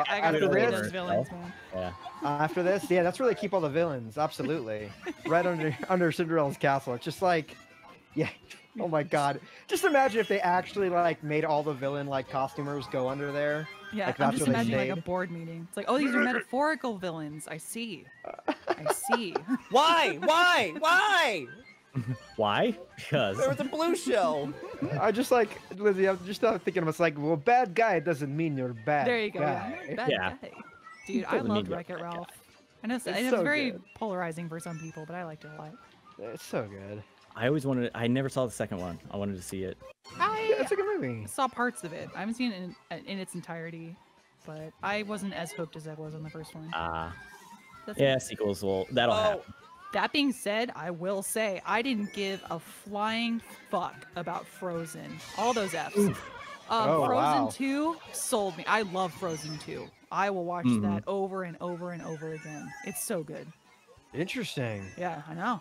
After this, yeah, that's where they keep all the villains. Absolutely. Right under Cinderella's castle. It's just like, Yeah. Oh my God. Just imagine if they actually like made all the villain like costumers go under there. Yeah, like, I'm just imagining like a board meeting. It's like, oh, these are metaphorical villains. I see. I see. Why? Why? Why? Why? Because there was a blue shell. I just like Lizzie. I'm just thinking. I was like, well, bad guy doesn't mean you're bad. There you go. Guy. Bad guy. Dude, I loved Wreck-It Ralph. I know it's so very good. Polarizing for some people, but I liked it a lot. It's so good. I always wanted. I never saw the second one. I wanted to see it. It's a good movie. Saw parts of it. I haven't seen it in its entirety, but I wasn't as hooked as I was on the first one. Yeah, sequels will. That'll happen. That being said, I will say I didn't give a flying fuck about Frozen. All those Fs. Frozen 2 sold me. I love Frozen 2. I will watch that over and over and over again. It's so good. Interesting. Yeah, I know.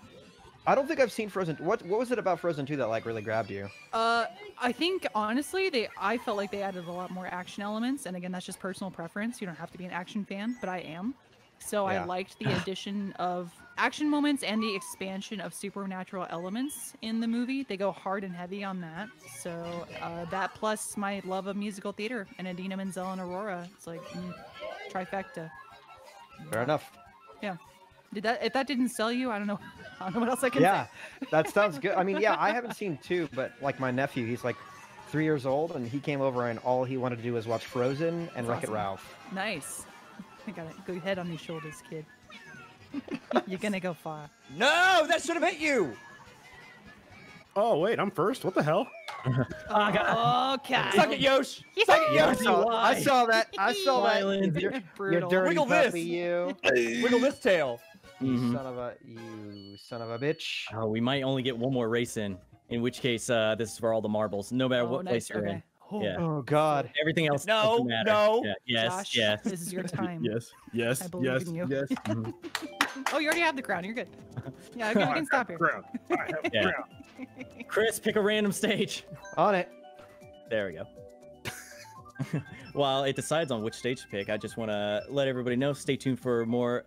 I don't think I've seen Frozen. What was it about Frozen 2 that like really grabbed you? I think honestly, I felt like they added a lot more action elements, and again, that's just personal preference. You don't have to be an action fan, but I am. So I liked the addition of action moments and the expansion of supernatural elements in the movie. They go hard and heavy on that. So that plus my love of musical theater and Idina Menzel and Aurora. It's like trifecta. Fair enough. Yeah. Did that, if that didn't sell you, I don't know what else I can say. Yeah, that sounds good. I mean, yeah, I haven't seen 2, but like my nephew, he's like 3 years old, and he came over, and all he wanted to do was watch Frozen and Wreck-It Ralph. Nice. I got a good head on your shoulders, kid. You're gonna go far. No, that should have hit you. Oh wait, I'm first. What the hell? Okay. Suck it, Yosh. Suck it, Yosh. I saw that. I saw that. You're dirty. Wiggle this. You. Wiggle this tail. You son of a bitch. Oh, we might only get one more race in which case this is for all the marbles, no matter what place you're in. Oh, yeah. Oh God. Everything else doesn't matter. No. Yeah. Yes. Josh, yes. This is your time. Yes. Yes. I believe in you. Yes. Oh, you already have the crown. You're good. Yeah, I can stop here. I have the crown. Chris, pick a random stage. On it. There we go. While it decides on which stage to pick, I just want to let everybody know, stay tuned for more,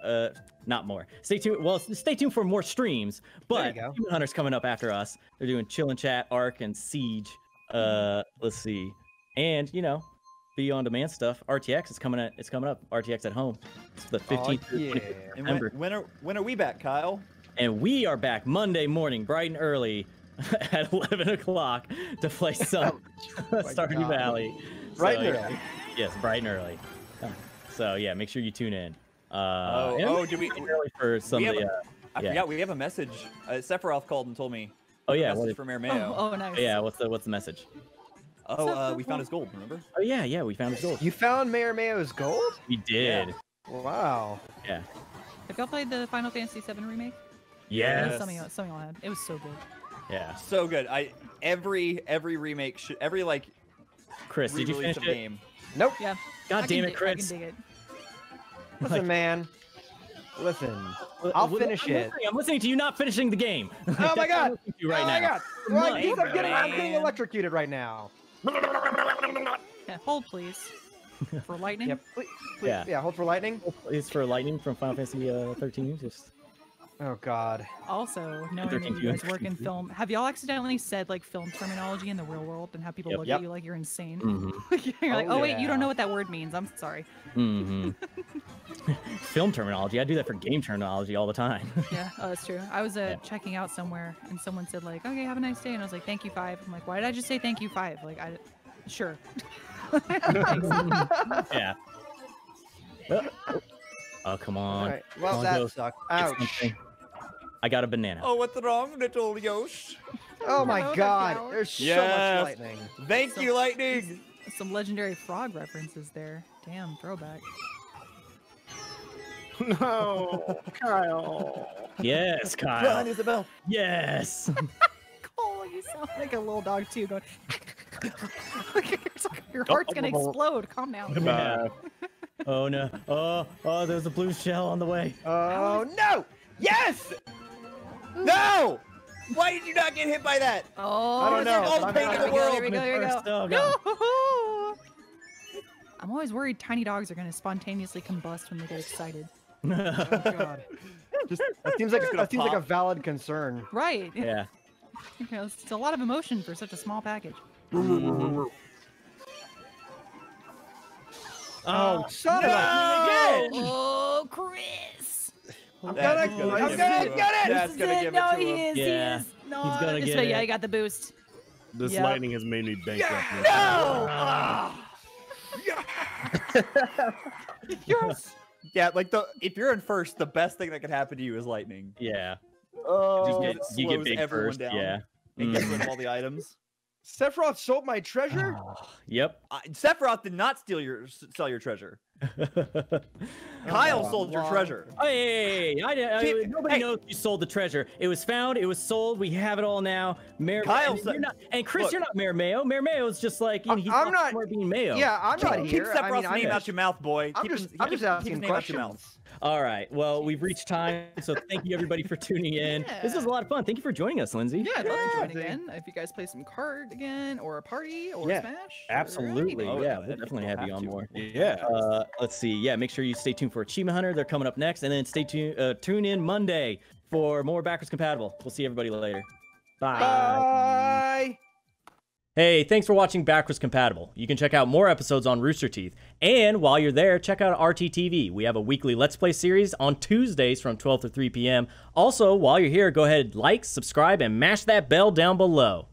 stay tuned for more streams, but Demon Hunter's coming up after us. They're doing Chill and Chat, Arc, and Siege. Let's see. And, you know, video on demand stuff. RTX is coming at, it's coming up. RTX at home. It's the 15th to 25th September. When are we back, Kyle? And we are back Monday morning, bright and early at 11 o'clock to play some Stardew Valley. Bright and early. Yes, bright and early. So yeah, make sure you tune in. I forgot we have a message. Sephiroth called and told me. Oh yeah, message from Air Mayo. Oh, nice. Yeah, what's the message? Oh, we found his gold. Remember? Oh yeah, we found his gold. You found Mayor Mayo's gold? We did. Yeah. Wow. Yeah. Have y'all played the Final Fantasy VII remake? Yes. Some y'all had. It was so good. Yeah. So good. Every remake should like. Chris, did you finish the game? Nope. Yeah. God damn it, Chris. I can dig it. Listen, like, man. Listen, I'll finish it. I'm listening to you not finishing the game. Oh my God! Oh my God! I'm getting electrocuted right now. Yeah, hold please. For lightning. Yeah, please, yeah, hold for lightning. It's for lightning from Final Fantasy 13. Just. Oh God. Also, knowing you guys work in film, have y'all accidentally said like film terminology in the real world and how people look at you like you're insane? You're like, oh wait, you don't know what that word means. I'm sorry. Film terminology. I do that for game terminology all the time. Yeah, oh, that's true. I was checking out somewhere and someone said like, okay, have a nice day. And I was like, thank you, 5. I'm like, why did I just say thank you, 5? Like, sure. Yeah. Oh, come on. Right. Well, that sucked. Ouch. I got a banana. Oh, what's wrong, little Yosh? Oh my God. There's so much lightning. Thank you, lightning. Some legendary frog references there. Damn, throwback. No, Kyle. Yes, Kyle. Run, Isabelle. Yes. Cole, you sound like a little dog too. Going. Your heart's gonna explode. Calm down. Goodbye. Oh no. Oh, there's a blue shell on the way. Oh no! Yes! No! Why did you not get hit by that? Oh, I don't know. All the pain in the world. Here we go. No! I'm always worried tiny dogs are going to spontaneously combust when they get excited. Oh God. That seems like a valid concern. Right. Yeah. You know, it's a lot of emotion for such a small package. Oh, shut up! No! Oh, Chris! I'm gonna get it! That's gonna give it to him. He is. No, he's gonna get it. Yeah, he got the boost. This lightning has made me bankrupt. No! Yes! Yeah, like if you're in first, the best thing that could happen to you is lightning. Yeah. Oh, you get big everyone first. Down. Yeah. And gets rid of all the items. Sephiroth sold my treasure? Yep. Sephiroth did not sell your treasure. Kyle sold your treasure. Hey, nobody knows you sold the treasure. It was found. It was sold. We have it all now. Mayor Kyle, and Chris, look, you're not Mayor Mayo. Mayor Mayo's just like he's not being Mayo. Yeah, I'm not here. Keep Sephiroth's name out your mouth, boy. I'm just asking questions. All right. Well, we've reached time, so thank you everybody for tuning in. Yeah. This was a lot of fun. Thank you for joining us, Lindsay. Yeah, I'd love to join again. If you guys play some card again, or a party, or Smash. Absolutely. Or yeah, we'll definitely have you on more. Yeah. Let's see. Yeah, make sure you stay tuned for Achievement Hunter. They're coming up next, and then stay tuned. Tune in Monday for more Backwards Compatible. We'll see everybody later. Bye. Bye. Hey, thanks for watching Backwards Compatible. You can check out more episodes on Rooster Teeth. And while you're there, check out RTTV. We have a weekly Let's Play series on Tuesdays from 12 to 3 p.m. Also, while you're here, go ahead, like, subscribe, and mash that bell down below.